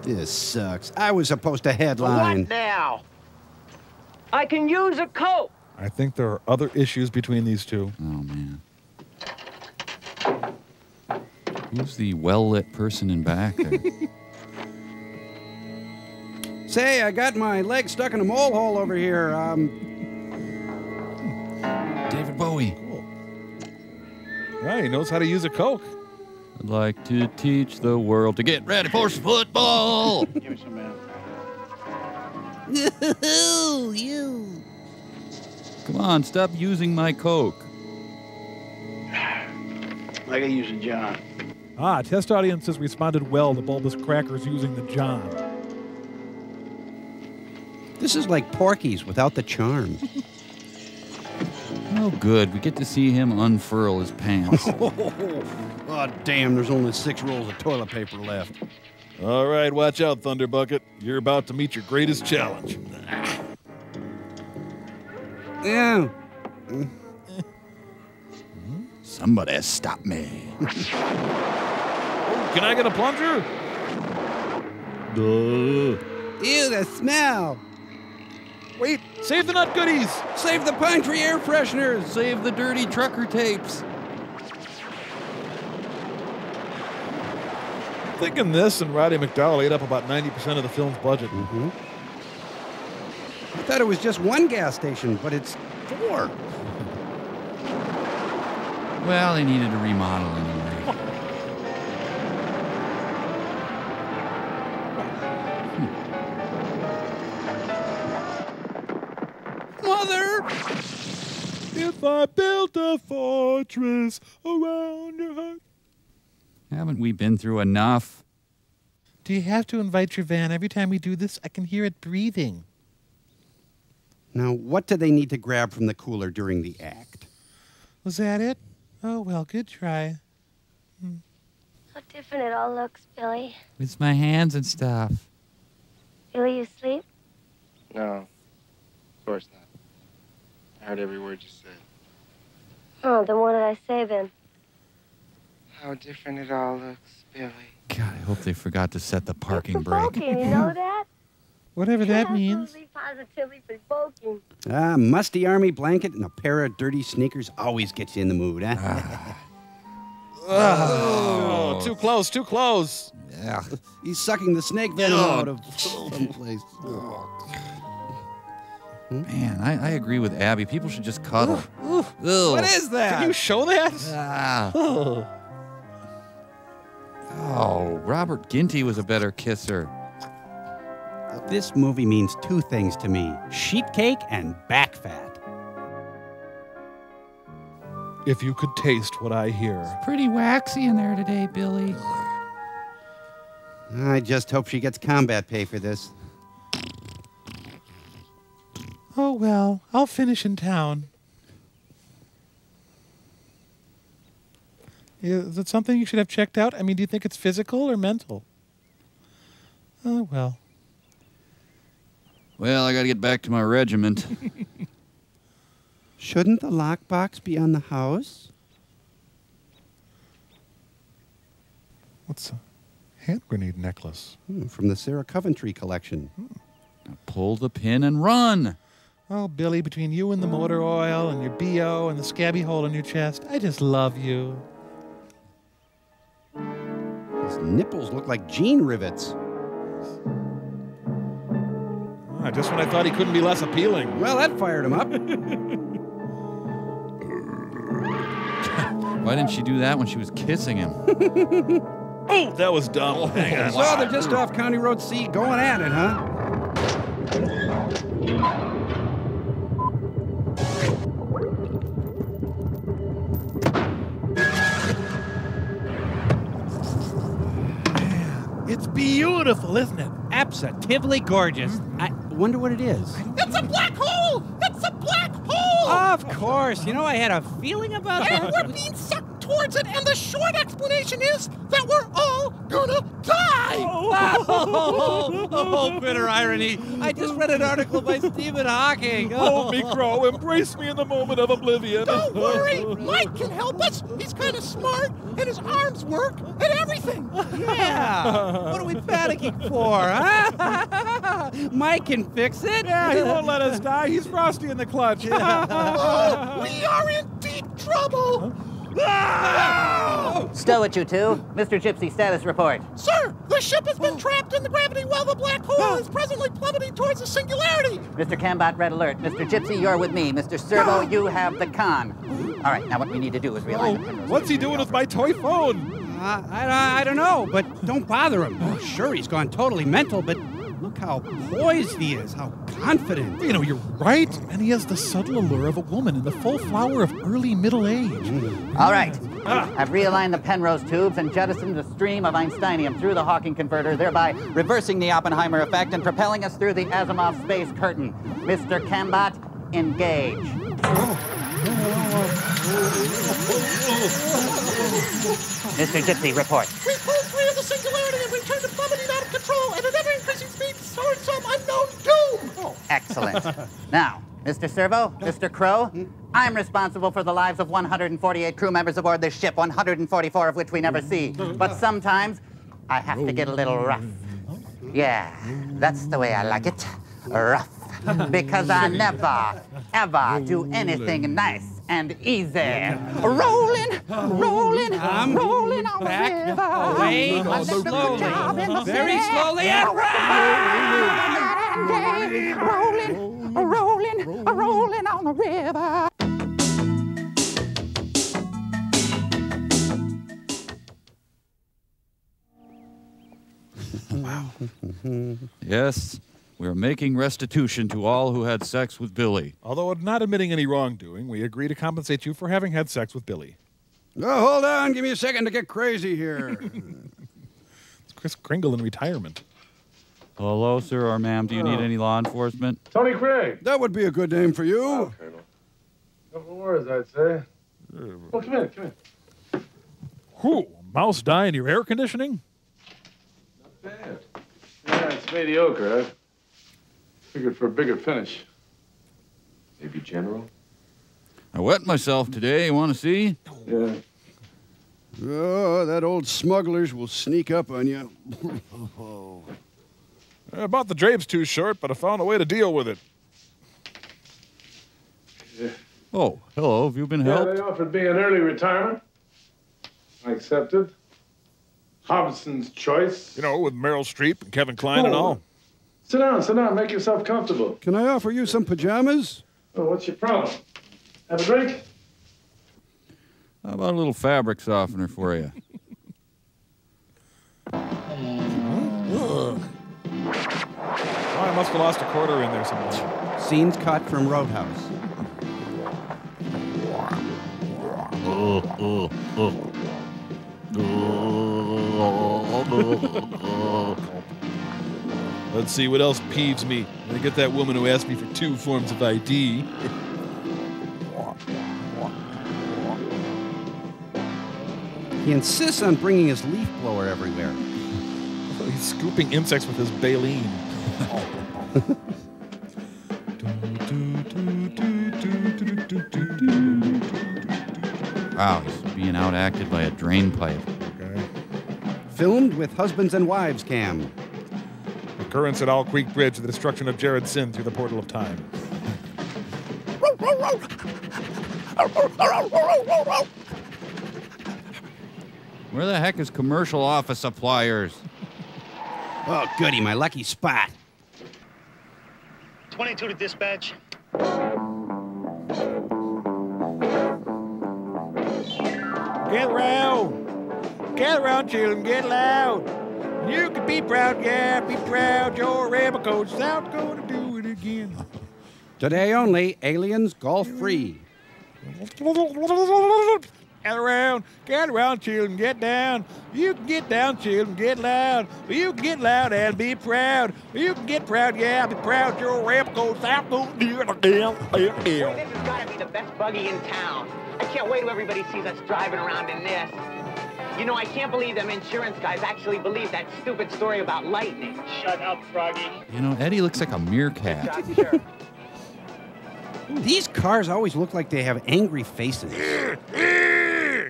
This sucks. I was supposed to headline. What now? I can use a coat. I think there are other issues between these two. Oh, man. Who's the well-lit person in back there? Say, I got my leg stuck in a mole hole over here. Um... David Bowie. Cool. Yeah, he knows how to use a Coke. I'd like to teach the world to get ready for some football. Give me some man. No, you. Come on, stop using my Coke. I gotta use a John. Ah, test audiences responded well to bulbous crackers using the John. This is like Porky's without the charm. Oh, good. We get to see him unfurl his pants. Oh, damn, there's only six rolls of toilet paper left. All right, watch out, Thunderbucket. You're about to meet your greatest challenge. Yeah. Somebody stop me. Can I get a plunger? Duh. Ew, the smell. Wait, save the nut goodies! Save the pine tree air fresheners! Save the dirty trucker tapes! I'm thinking this and Roddy McDowell ate up about ninety percent of the film's budget. Mm-hmm. I thought it was just one gas station, but it's four. Well, they needed a remodel anyway. Oh. If I built a fortress around your heart. Haven't we been through enough? Do you have to invite your van? Every time we do this, I can hear it breathing. Now, what do they need to grab from the cooler during the act? Was that it? Oh, well, good try. Hmm. How different it all looks, Billy. It's my hands and stuff. Billy, you sleep? No, of course not. I heard every word you said. Oh, then what did I say then? How different it all looks, Billy. God, I hope they forgot to set the parking it's brake. Provoking, you know that? Whatever that absolutely means. Absolutely, positively provoking. Ah, musty army blanket and a pair of dirty sneakers always gets you in the mood, huh? Ah. Oh. Oh, too close, too close. Yeah. He's sucking the snake venom oh. out of someplace. Oh. Man, I, I agree with Abby. People should just cuddle. Ooh, ooh. What is that? Can you show that? Ah. Oh. oh, Robert Ginty was a better kisser. This movie means two things to me, sheet cake and back fat. If you could taste what I hear. It's pretty waxy in there today, Billy. I just hope she gets combat pay for this. Oh, well, I'll finish in town. Is it something you should have checked out? I mean, do you think it's physical or mental? Oh, well. Well, I gotta get back to my regiment. Shouldn't the lockbox be on the house? What's a hand grenade necklace? Hmm, from the Sarah Coventry collection. Hmm. Now pull the pin and run! Oh, Billy, between you and the motor oil and your B O and the scabby hole in your chest, I just love you. His nipples look like jean rivets. Ah, just when I thought he couldn't be less appealing. Well, that fired him up. Why didn't she do that when she was kissing him? Oh, that was dumb. Oh, hang on. So they're just off County Road C going at it, huh? It's beautiful, isn't it? Absolutely gorgeous. Mm-hmm. I wonder what it is. It's a black hole! It's a black hole! Of course. You know, I had a feeling about that. And we're being sucked towards it, and the short explanation is that we're all gonna die! Oh, oh, oh, oh, bitter irony. I just read an article by Stephen Hawking. Oh, oh me, Crow, embrace me in the moment of oblivion. Don't worry. Mike can help us. He's kind of smart, and his arms work, and everything. Yeah. What are we panicking for, huh? Mike can fix it. Yeah, he won't let us die. He's frosty in the clutch. Yeah. Oh, we are in deep trouble. Huh? No! Stow it, you two. Mister Gypsy, status report. Sir, the ship has been trapped in the gravity well. The black hole no. is presently plummeting towards the singularity. Mister Cambot, red alert. Mister Gypsy, you're with me. Mister Servo, no. you have the con. All right, now what we need to do is realize... Oh, what's he doing with my toy phone? Uh, I, I don't know, but don't bother him. Oh, sure, he's gone totally mental, but... Look how poised he is, how confident. You know, you're right. And he has the subtle allure of a woman in the full flower of early middle age. All right. Ah. I've realigned the Penrose tubes and jettisoned the stream of Einsteinium through the Hawking converter, thereby reversing the Oppenheimer effect and propelling us through the Asimov space curtain. Mister Cambot, engage. Mister Gypsy, report. We pulled free of the singularity and returned to plummeting out of control and at ever increasing speed towards some unknown doom. Oh. Excellent. Now, Mister Servo, no. Mister Crow, I'm responsible for the lives of one hundred forty-eight crew members aboard this ship, one hundred forty-four of which we never see. But sometimes I have to get a little rough. Yeah, that's the way I like it. Rough. Because I never, ever do anything nice and easy. Rolling, rolling, I'm rolling on back the river. Away, a slowly, job in the very city. Slowly, and round. Rolling, rolling, rolling, rolling on the river. Wow. Yes. We are making restitution to all who had sex with Billy. Although not admitting any wrongdoing, we agree to compensate you for having had sex with Billy. Oh, hold on. Give me a second to get crazy here. It's Chris Kringle in retirement. Hello, sir or ma'am. Do you need any law enforcement? Tony Craig. That would be a good name for you. Oh, Colonel. A couple words, I'd say. Uh, oh, come in, come in. Whew, a mouse die in your air conditioning? Not bad. Yeah, it's mediocre, huh? Figured for a bigger finish. Maybe General? I wet myself today. You want to see? Yeah. Oh, that old smugglers will sneak up on you. Oh. I bought the drape's too short, but I found a way to deal with it. Yeah. Oh, hello. Have you been yeah, helped? They offered me an early retirement. I accepted. Hobson's Choice. You know, with Meryl Streep and Kevin Kline oh. and all. Sit down, sit down, make yourself comfortable. Can I offer you some pajamas? Oh, what's your problem? Have a drink? How about a little fabric softener for you? Oh, I must have lost a quarter in there somewhere. Scenes cut from Roadhouse. Oh, oh, oh. Oh, oh, oh. Let's see what else peeves me. I get that woman who asked me for two forms of I D. He insists on bringing his leaf blower everywhere. He's scooping insects with his baleen. Wow, he's being outacted by a drain pipe. Okay. Filmed with Husbands and Wives Cam. Occurrence at Owl Creek Bridge, the destruction of Jared Sin through the portal of time. Where the heck is commercial office suppliers? Oh, goody, my lucky spot. twenty-two to dispatch. Get round. Get round, children. Get loud. You can be proud, yeah, be proud. Your rebel coach is out going to do it again. Today only, aliens golf free. Get around, get around, children, get down. You can get down, children, get loud. You can get loud and be proud. You can get proud, yeah, be proud. Your ramp goes out, go deal, deal, deal. This has got to be the best buggy in town. I can't wait till everybody sees us driving around in this. You know, I can't believe them insurance guys actually believe that stupid story about lightning. Shut up, Froggy. You know, Eddie looks like a meerkat. Good job, sir. These cars always look like they have angry faces. You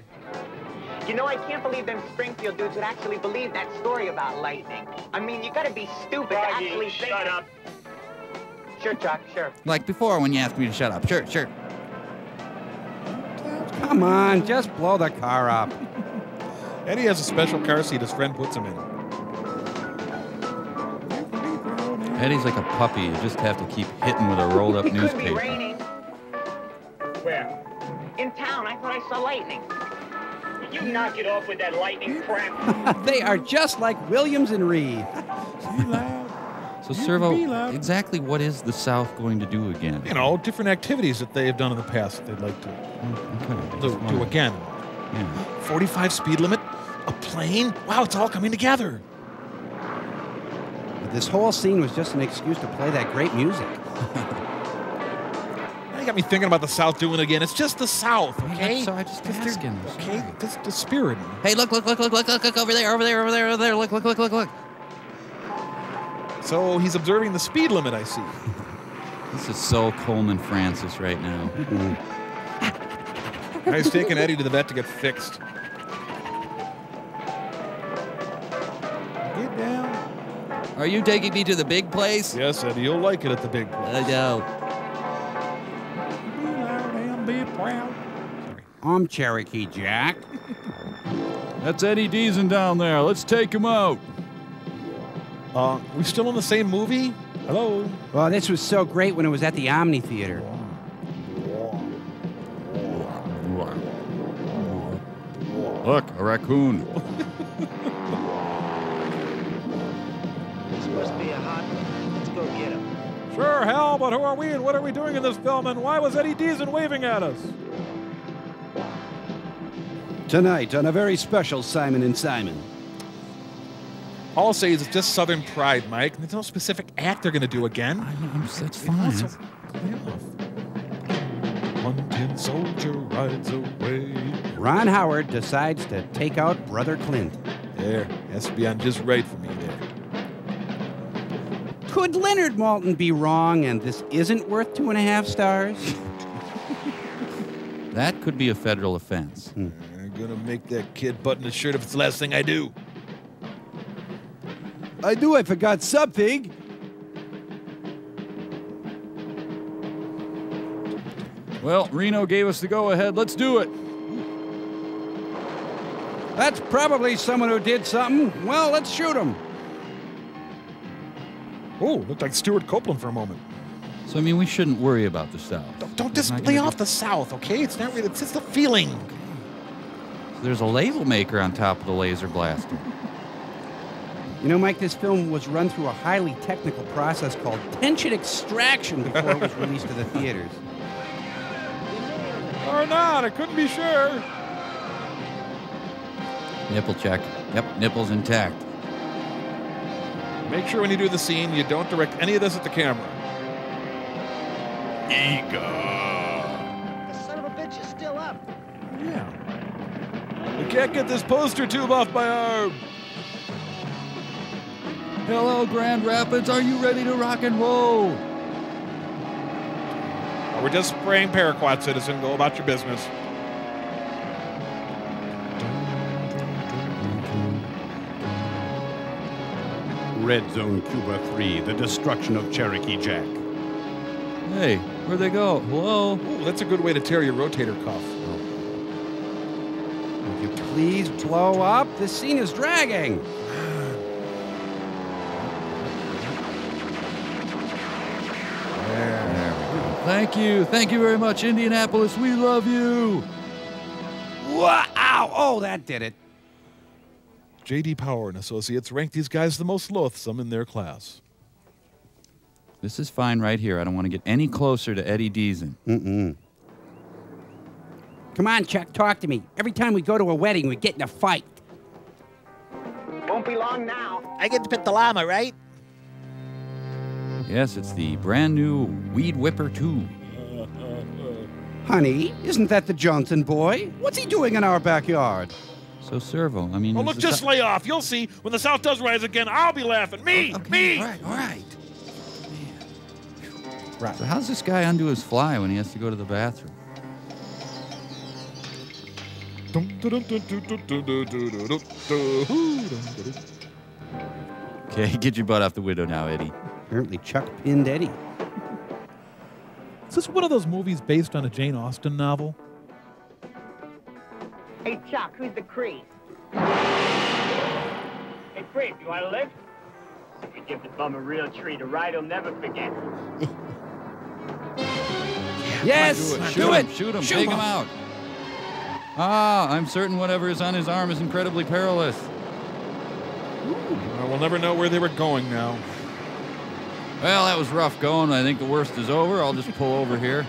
know, I can't believe them Springfield dudes would actually believe that story about lightning. I mean, you gotta be stupid Froggy, to actually shut think... shut up. Sure, Chuck, sure. Like before when you asked me to shut up. Sure, sure. Come on, just blow the car up. Eddie has a special car seat his friend puts him in. Eddie's like a puppy. You just have to keep hitting with a rolled-up newspaper. It could be raining. Where? In town. I thought I saw lightning. You knock it off with that lightning crap. They are just like Williams and Reed. So, Servo, exactly what is the South going to do again? You know, different activities that they have done in the past that they'd like to mm, okay. do, do again. Yeah. forty-five speed limit, a plane. Wow, it's all coming together. But this whole scene was just an excuse to play that great music. You got me thinking about the South doing it again. It's just the South, okay? So I just asking. Okay, that's the spirit. Hey, look, look, look, look, look, look, look, over there, over there, over there, over there. Look, look, look, look, look. So he's observing the speed limit, I see. This is so Coleman Francis right now. I was taking Eddie to the vet to get fixed. Get down. Are you taking me to the big place? Yes, Eddie, you'll like it at the big place. I know. I'm Cherokee Jack. That's Eddie Deason down there. Let's take him out. Uh, we still in the same movie? Hello? Well, this was so great when it was at the Omni Theater. Look, a raccoon. This must be a hot one. Let's go get him. Sure, hell, but who are we and what are we doing in this film and why was Eddie Deason waving at us? Tonight on a very special Simon and Simon. All I'll say is it's just Southern pride, Mike. There's no specific act they're going to do again. I know, that's fine. That's yeah. One tin soldier rides away. Ron Howard decides to take out Brother Clint. There, has to be on just right for me there. Could Leonard Maltin be wrong and this isn't worth two and a half stars? That could be a federal offense. Hmm. Gonna make that kid button his shirt if it's the last thing I do. I do, I forgot something. Well, Reno gave us the go-ahead. Let's do it. That's probably someone who did something. Well, let's shoot him. Oh, looked like Stuart Copeland for a moment. So, I mean, we shouldn't worry about the South. Don't, don't just lay off do... the South, okay? It's not really, it's just the feeling. There's a label maker on top of the laser blaster. You know, Mike, this film was run through a highly technical process called tension extraction before it was released to the theaters. Or not, I couldn't be sure. Nipple check. Yep, nipple's intact. Make sure when you do the scene, you don't direct any of this at the camera. Ego. The son of a bitch is still up. Yeah. We can't get this poster tube off my arm. Hello, Grand Rapids. Are you ready to rock and roll? We're just spraying paraquat, citizen. Go about your business. Red Zone Cuba three, the destruction of Cherokee Jack. Hey, where'd they go? Hello? Ooh, that's a good way to tear your rotator cuff. Oh. Will you please blow up? This scene is dragging. Thank you. Thank you very much, Indianapolis. We love you. Wow. Oh, that did it. J D Power and Associates ranked these guys the most loathsome in their class. This is fine right here. I don't want to get any closer to Eddie Deason. Mm-mm. Come on, Chuck. Talk to me. Every time we go to a wedding, we get in a fight. Won't be long now. I get to pit the llama, right? Yes, it's the brand new Weed Whipper two. Honey, isn't that the Johnson boy? What's he doing in our backyard? So, Servo, I mean... Oh, look, just lay off. You'll see. When the South does rise again, I'll be laughing. Me! Okay, me! All right, all right. Man. Right. So how's this guy undo his fly when he has to go to the bathroom? Okay, get your butt off the window now, Eddie. Apparently, Chuck pinned Eddie. Is this one of those movies based on a Jane Austen novel? Hey, Chuck, who's the creep? Hey, creep, you want to lift? If you give the bum a real treat, a ride he'll never forget. Yes! On, do it! Shoot him! Shoot him! Take him out! Ah, I'm certain whatever is on his arm is incredibly perilous. Ooh. Well, we'll never know where they were going now. Well, that was rough going. I think the worst is over. I'll just pull over here.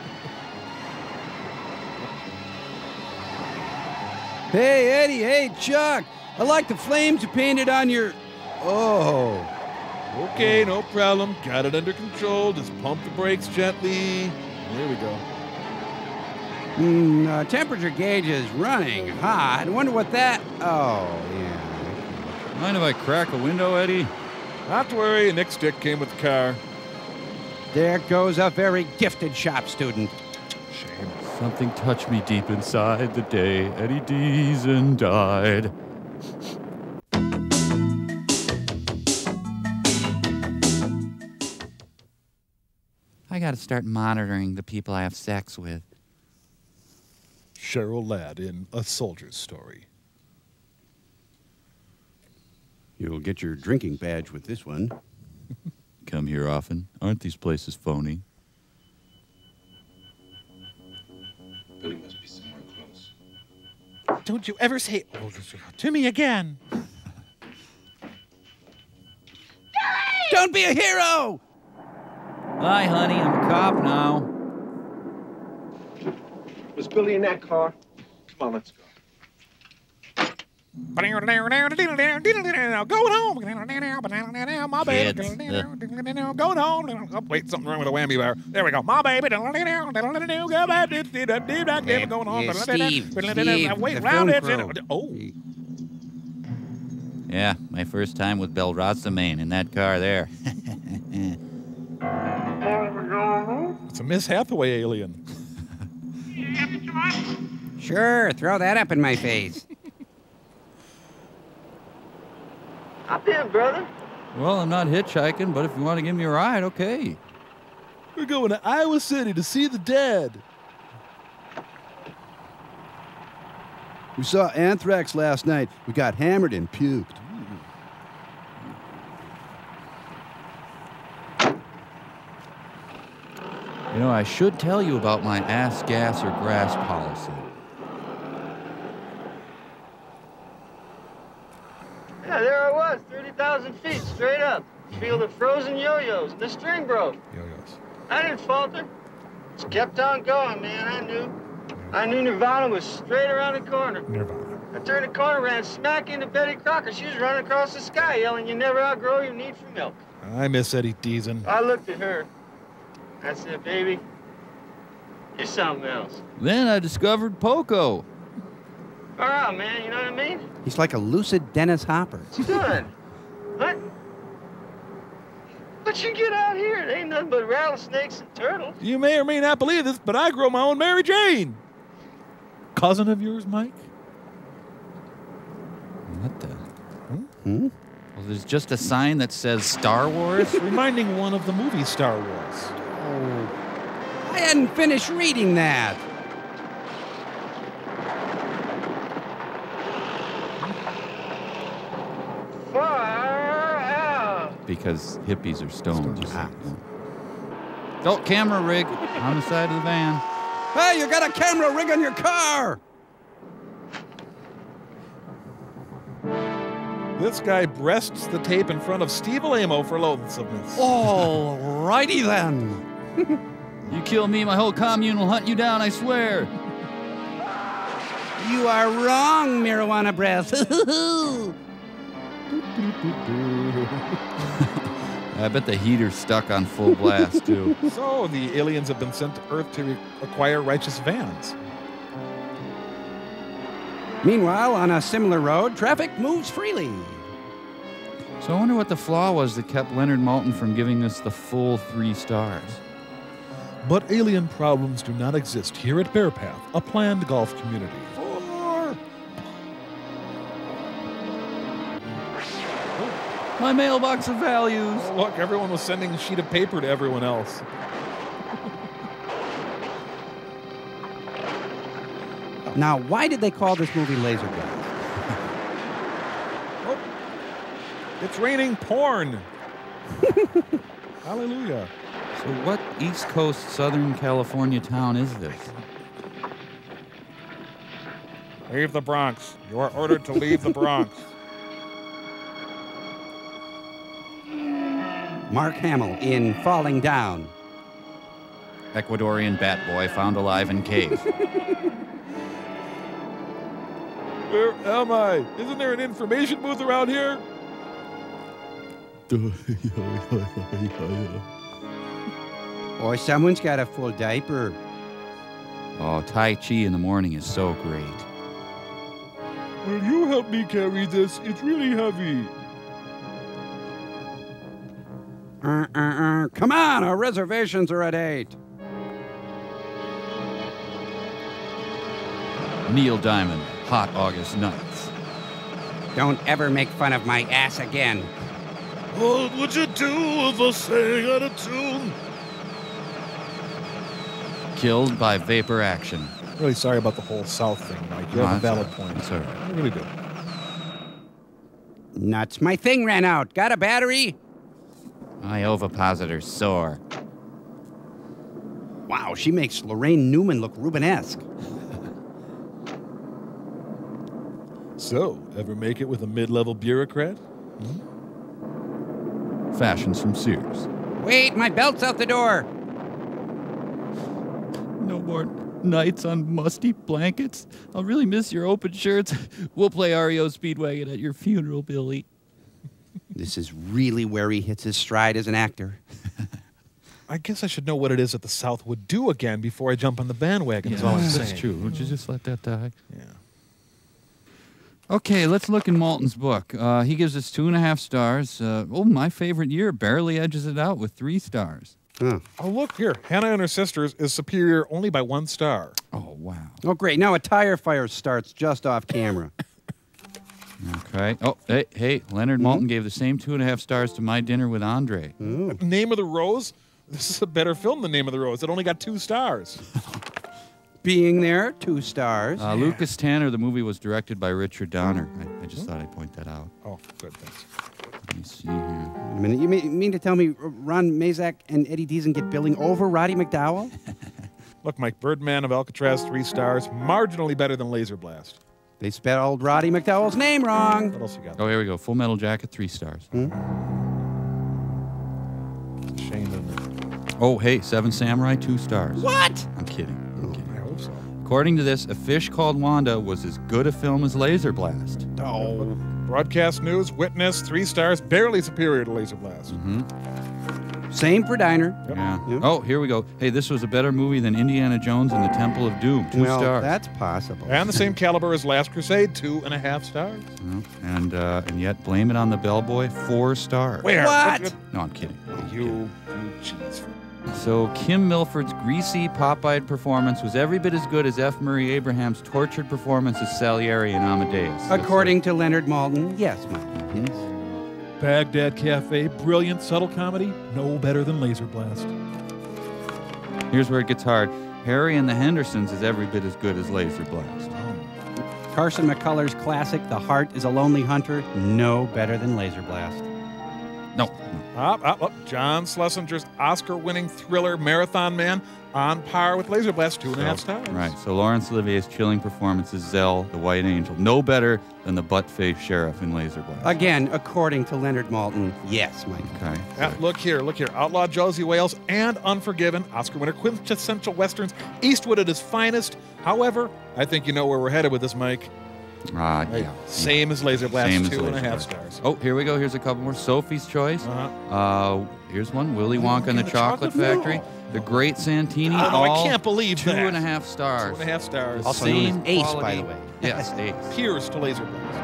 Hey, Eddie. Hey, Chuck. I like the flames you painted on your... Oh. Okay, no problem. Got it under control. Just pump the brakes gently. There we go. Mm, uh, temperature gauge is running hot. I wonder what that... Oh, yeah. Mind if I crack a window, Eddie? Not to worry, Nick's dick came with the car. There goes a very gifted shop student. Shame. Something touched me deep inside the day Eddie Deason died. I gotta start monitoring the people I have sex with. Cheryl Ladd in A Soldier's Story. You'll get your drinking badge with this one. Come here often. Aren't these places phony? Billy must be somewhere close. Don't you ever say to me again. Billy! Don't be a hero! Hi, honey. I'm a cop now. Was Billy in that car? Come on, let's go. Going home. My baby. Yeah. Going home. Oh, wait, something wrong with the whammy bar. There we go. My baby. Yeah, going home. Yeah, Steve. Steve. Wait, the oh. Yeah, my first time with Belle Rosamane in that car there. It's a Miss Hathaway alien. Sure, throw that up in my face. Up there, brother. Well, I'm not hitchhiking, but if you want to give me a ride, okay. We're going to Iowa City to see the dead. We saw Anthrax last night. We got hammered and puked. You know, I should tell you about my ass, gas, or grass policy. Yeah, there I was, thirty thousand feet, straight up. Field of frozen yo-yos, and the string broke. Yo-yos. I didn't falter. Just kept on going, man, I knew. I knew Nirvana was straight around the corner. Nirvana. I turned the corner, ran smack into Betty Crocker. She was running across the sky, yelling, you never outgrow your need for milk. I miss Eddie Deason. I looked at her. I said, baby, you're something else. Then I discovered Poco. All right, man, you know what I mean? He's like a lucid Dennis Hopper. What you doing? What? But you get out here, it ain't nothing but rattlesnakes and turtles. You may or may not believe this, but I grow my own Mary Jane. Cousin of yours, Mike? What the? Hmm? Hmm? Well, there's just a sign that says Star Wars. Reminding one of the movie Star Wars. Oh. I hadn't finished reading that. Because hippies are stoned. Ah. Don't camera rig on the side of the van. Hey, you got a camera rig on your car! This guy breasts the tape in front of Steve Alamo for loathsomeness. All righty then. You kill me, my whole commune will hunt you down, I swear. You are wrong, marijuana breath. I bet the heater's stuck on full blast, too. So the aliens have been sent to Earth to acquire righteous vans. Meanwhile, on a similar road, traffic moves freely. So I wonder what the flaw was that kept Leonard Maltin from giving us the full three stars. But alien problems do not exist here at Bear Path, a planned golf community. My mailbox of values. Look, everyone was sending a sheet of paper to everyone else. Now, why did they call this movie Laser Guns? Oh, it's raining porn. Hallelujah. So what East Coast, Southern California town is this? Leave the Bronx. You are ordered to leave the Bronx. Mark Hamill in Falling Down. Ecuadorian bat boy found alive in cave. Where am I? Isn't there an information booth around here? Or someone's got a full diaper. Oh, Tai Chi in the morning is so great. Will you help me carry this? It's really heavy. Uh, uh, uh. Come on, our reservations are at eight. Neil Diamond, Hot August Nights. Don't ever make fun of my ass again. What would you do if I sang out of tune? Killed by vapor action. Really sorry about the whole South thing, Mike. You no, have a valid right. point. That's all right. I really do. Nuts. My thing ran out. Got a battery? My ovipositor's sore. Wow, she makes Lorraine Newman look Rubenesque. So, ever make it with a mid-level bureaucrat? Hmm? Fashions from Sears. Wait, my belt's out the door. No more nights on musty blankets. I'll really miss your open shirts. We'll play R E O Speedwagon at your funeral, Billy. This is really where he hits his stride as an actor. I guess I should know what it is that the South would do again before I jump on the bandwagon. Yeah, is all I'm saying. That's true. Would you just let that die? Yeah. Okay, let's look in Maltin's book. Uh, he gives us two and a half stars. Uh, oh, my favorite year barely edges it out with three stars. Huh. Oh, look here. Hannah and Her Sisters is superior only by one star. Oh, wow. Oh, great. Now a tire fire starts just off camera. Okay. Oh, hey, hey, Leonard Maltin gave the same two and a half stars to My Dinner with Andre. Ooh. Name of the Rose? This is a better film than Name of the Rose. It only got two stars. Being there, two stars. Uh, yeah. Lucas Tanner, the movie was directed by Richard Donner. I, I just thought I'd point that out. Oh, good, thanks. Let me see here. Wait a minute. You mean, mean to tell me Ron Mazak and Eddie Deason get billing over Roddy McDowell? Look, Mike, Birdman of Alcatraz, three stars. Marginally better than Laser Blast. They spelled Roddy McDowell's name wrong. What else you got? Oh, here we go. Full Metal Jacket, three stars. Hmm? It's a shame, isn't it? Oh, hey, Seven Samurai, two stars. What? I'm kidding. I'm kidding. I hope so. According to this, A Fish Called Wanda was as good a film as Laser Blast. Oh. Broadcast News, Witness, three stars, barely superior to Laser Blast. Mm-hmm. Same for Diner. Yep. Yeah. Yep. Oh, here we go. Hey, this was a better movie than Indiana Jones and the Temple of Doom. Two well, stars. That's possible. And the same caliber as Last Crusade. Two and a half stars. Oh, and uh, and yet, Blame It on the Bellboy. Four stars. Where? What? No, I'm kidding. I'm you, kidding. you cheese. So Kim Milford's greasy, pop-eyed performance was every bit as good as F. Murray Abraham's tortured performance as Salieri in Amadeus. According to Leonard Maltin. Yes, Maltin. Yes. Baghdad Cafe, brilliant, subtle comedy, no better than Laser Blast. Here's where it gets hard. Harry and the Hendersons is every bit as good as Laser Blast. Oh. Carson McCullers' classic, The Heart is a Lonely Hunter, no better than Laser Blast. No. Up, up, up. John Schlesinger's Oscar-winning thriller Marathon Man, on par with Laser Blast, two and a half stars. Right. So Laurence Olivier's chilling performance is Zell, the White Angel, no better than the butt-faced sheriff in Laser Blast. Again, according to Leonard Maltin, yes, Mike. Okay. Yeah, look here, look here. Outlaw Josie Wales and Unforgiven, Oscar winner, quintessential westerns, Eastwood at his finest. However, I think you know where we're headed with this, Mike. Ah, right. yeah. Same yeah. as Laser Blast, Same two as Laser and a half Blast. stars. Oh, here we go. Here's a couple more. Sophie's Choice. Uh-huh. uh, here's one. Willy Wonka and the, the Chocolate, Chocolate Factory. No. The Great Santini. Oh, no, I can't believe two that. Two and a half stars. Two and a half stars. Also Same known as Ace, quality. by the way. Yes, Ace. Peers to Laser Blast.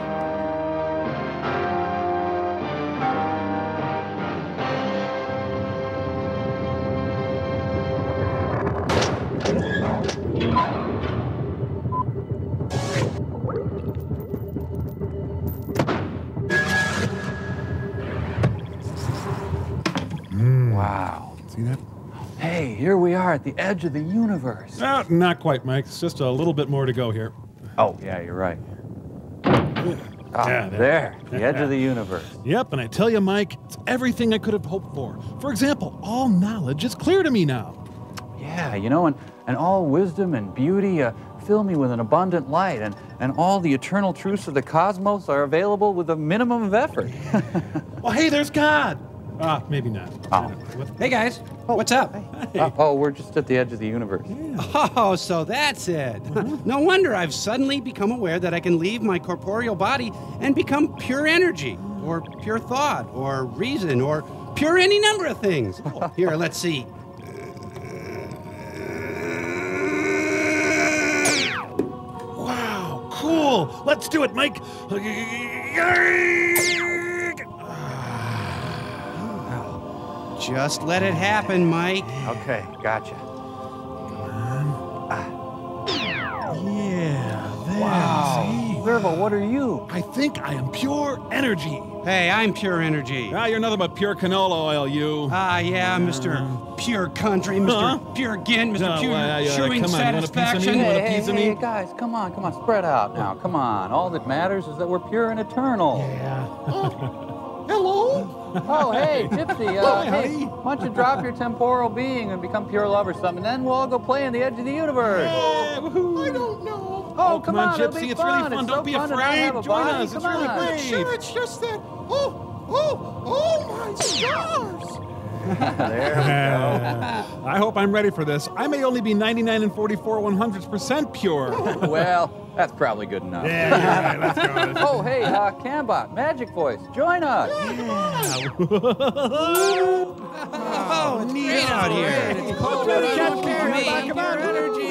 Hey, here we are at the edge of the universe. Uh, not quite, Mike. It's just a little bit more to go here. Oh, yeah, you're right. Ah, yeah, there, the edge of the universe. Yep, and I tell you, Mike, it's everything I could have hoped for. For example, all knowledge is clear to me now. Yeah, you know, and, and all wisdom and beauty uh, fill me with an abundant light, and, and all the eternal truths of the cosmos are available with a minimum of effort. Well, hey, there's God. Ah, uh, maybe not. Oh. Hey, guys. Oh, what's up? Hey. Uh, oh, we're just at the edge of the universe. Yeah. Oh, so that's it. No wonder I've suddenly become aware that I can leave my corporeal body and become pure energy, or pure thought, or reason, or pure any number of things. Oh, here, let's see. Wow, cool. Let's do it, Mike. Just let it happen, Mike. Okay, gotcha. Ah. Yeah, there. Wow. Servo, what are you? I think I am pure energy. Hey, I'm pure energy. Ah, you're nothing but pure canola oil, you. Ah, yeah, Mister Pure Country, Mister Huh? Pure Gin, Mister No, Pure uh, yeah, Chewing come on, Satisfaction. You want a piece of me? Hey, hey, hey, guys, come on, come on, spread out now, come on. All that matters is that we're pure and eternal. Yeah. Oh. Hello? Oh, hey, Gypsy, uh, hey, why don't you drop your temporal being and become pure love or something, and then we'll all go play on the edge of the universe. Yeah, woohoo. I don't know. Oh, oh come, come on, Gypsy, it'll be it's fun. really fun. It's don't so be fun afraid. Join body. us. Come it's really on. great. Sure, it's just that, oh, oh, oh, my stars. There we go. I hope I'm ready for this. I may only be ninety-nine and forty-four one hundredths percent pure. Well... that's probably good enough. Yeah, right, let's go. Oh, hey, uh, Cambot, Magic Voice, join us. Yeah, come on. Oh, it's neat out here. It's, it's cold out here. Come on, energy.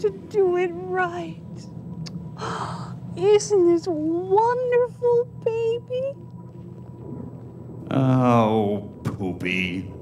To do it right. Isn't this wonderful, baby? Oh, Poopy.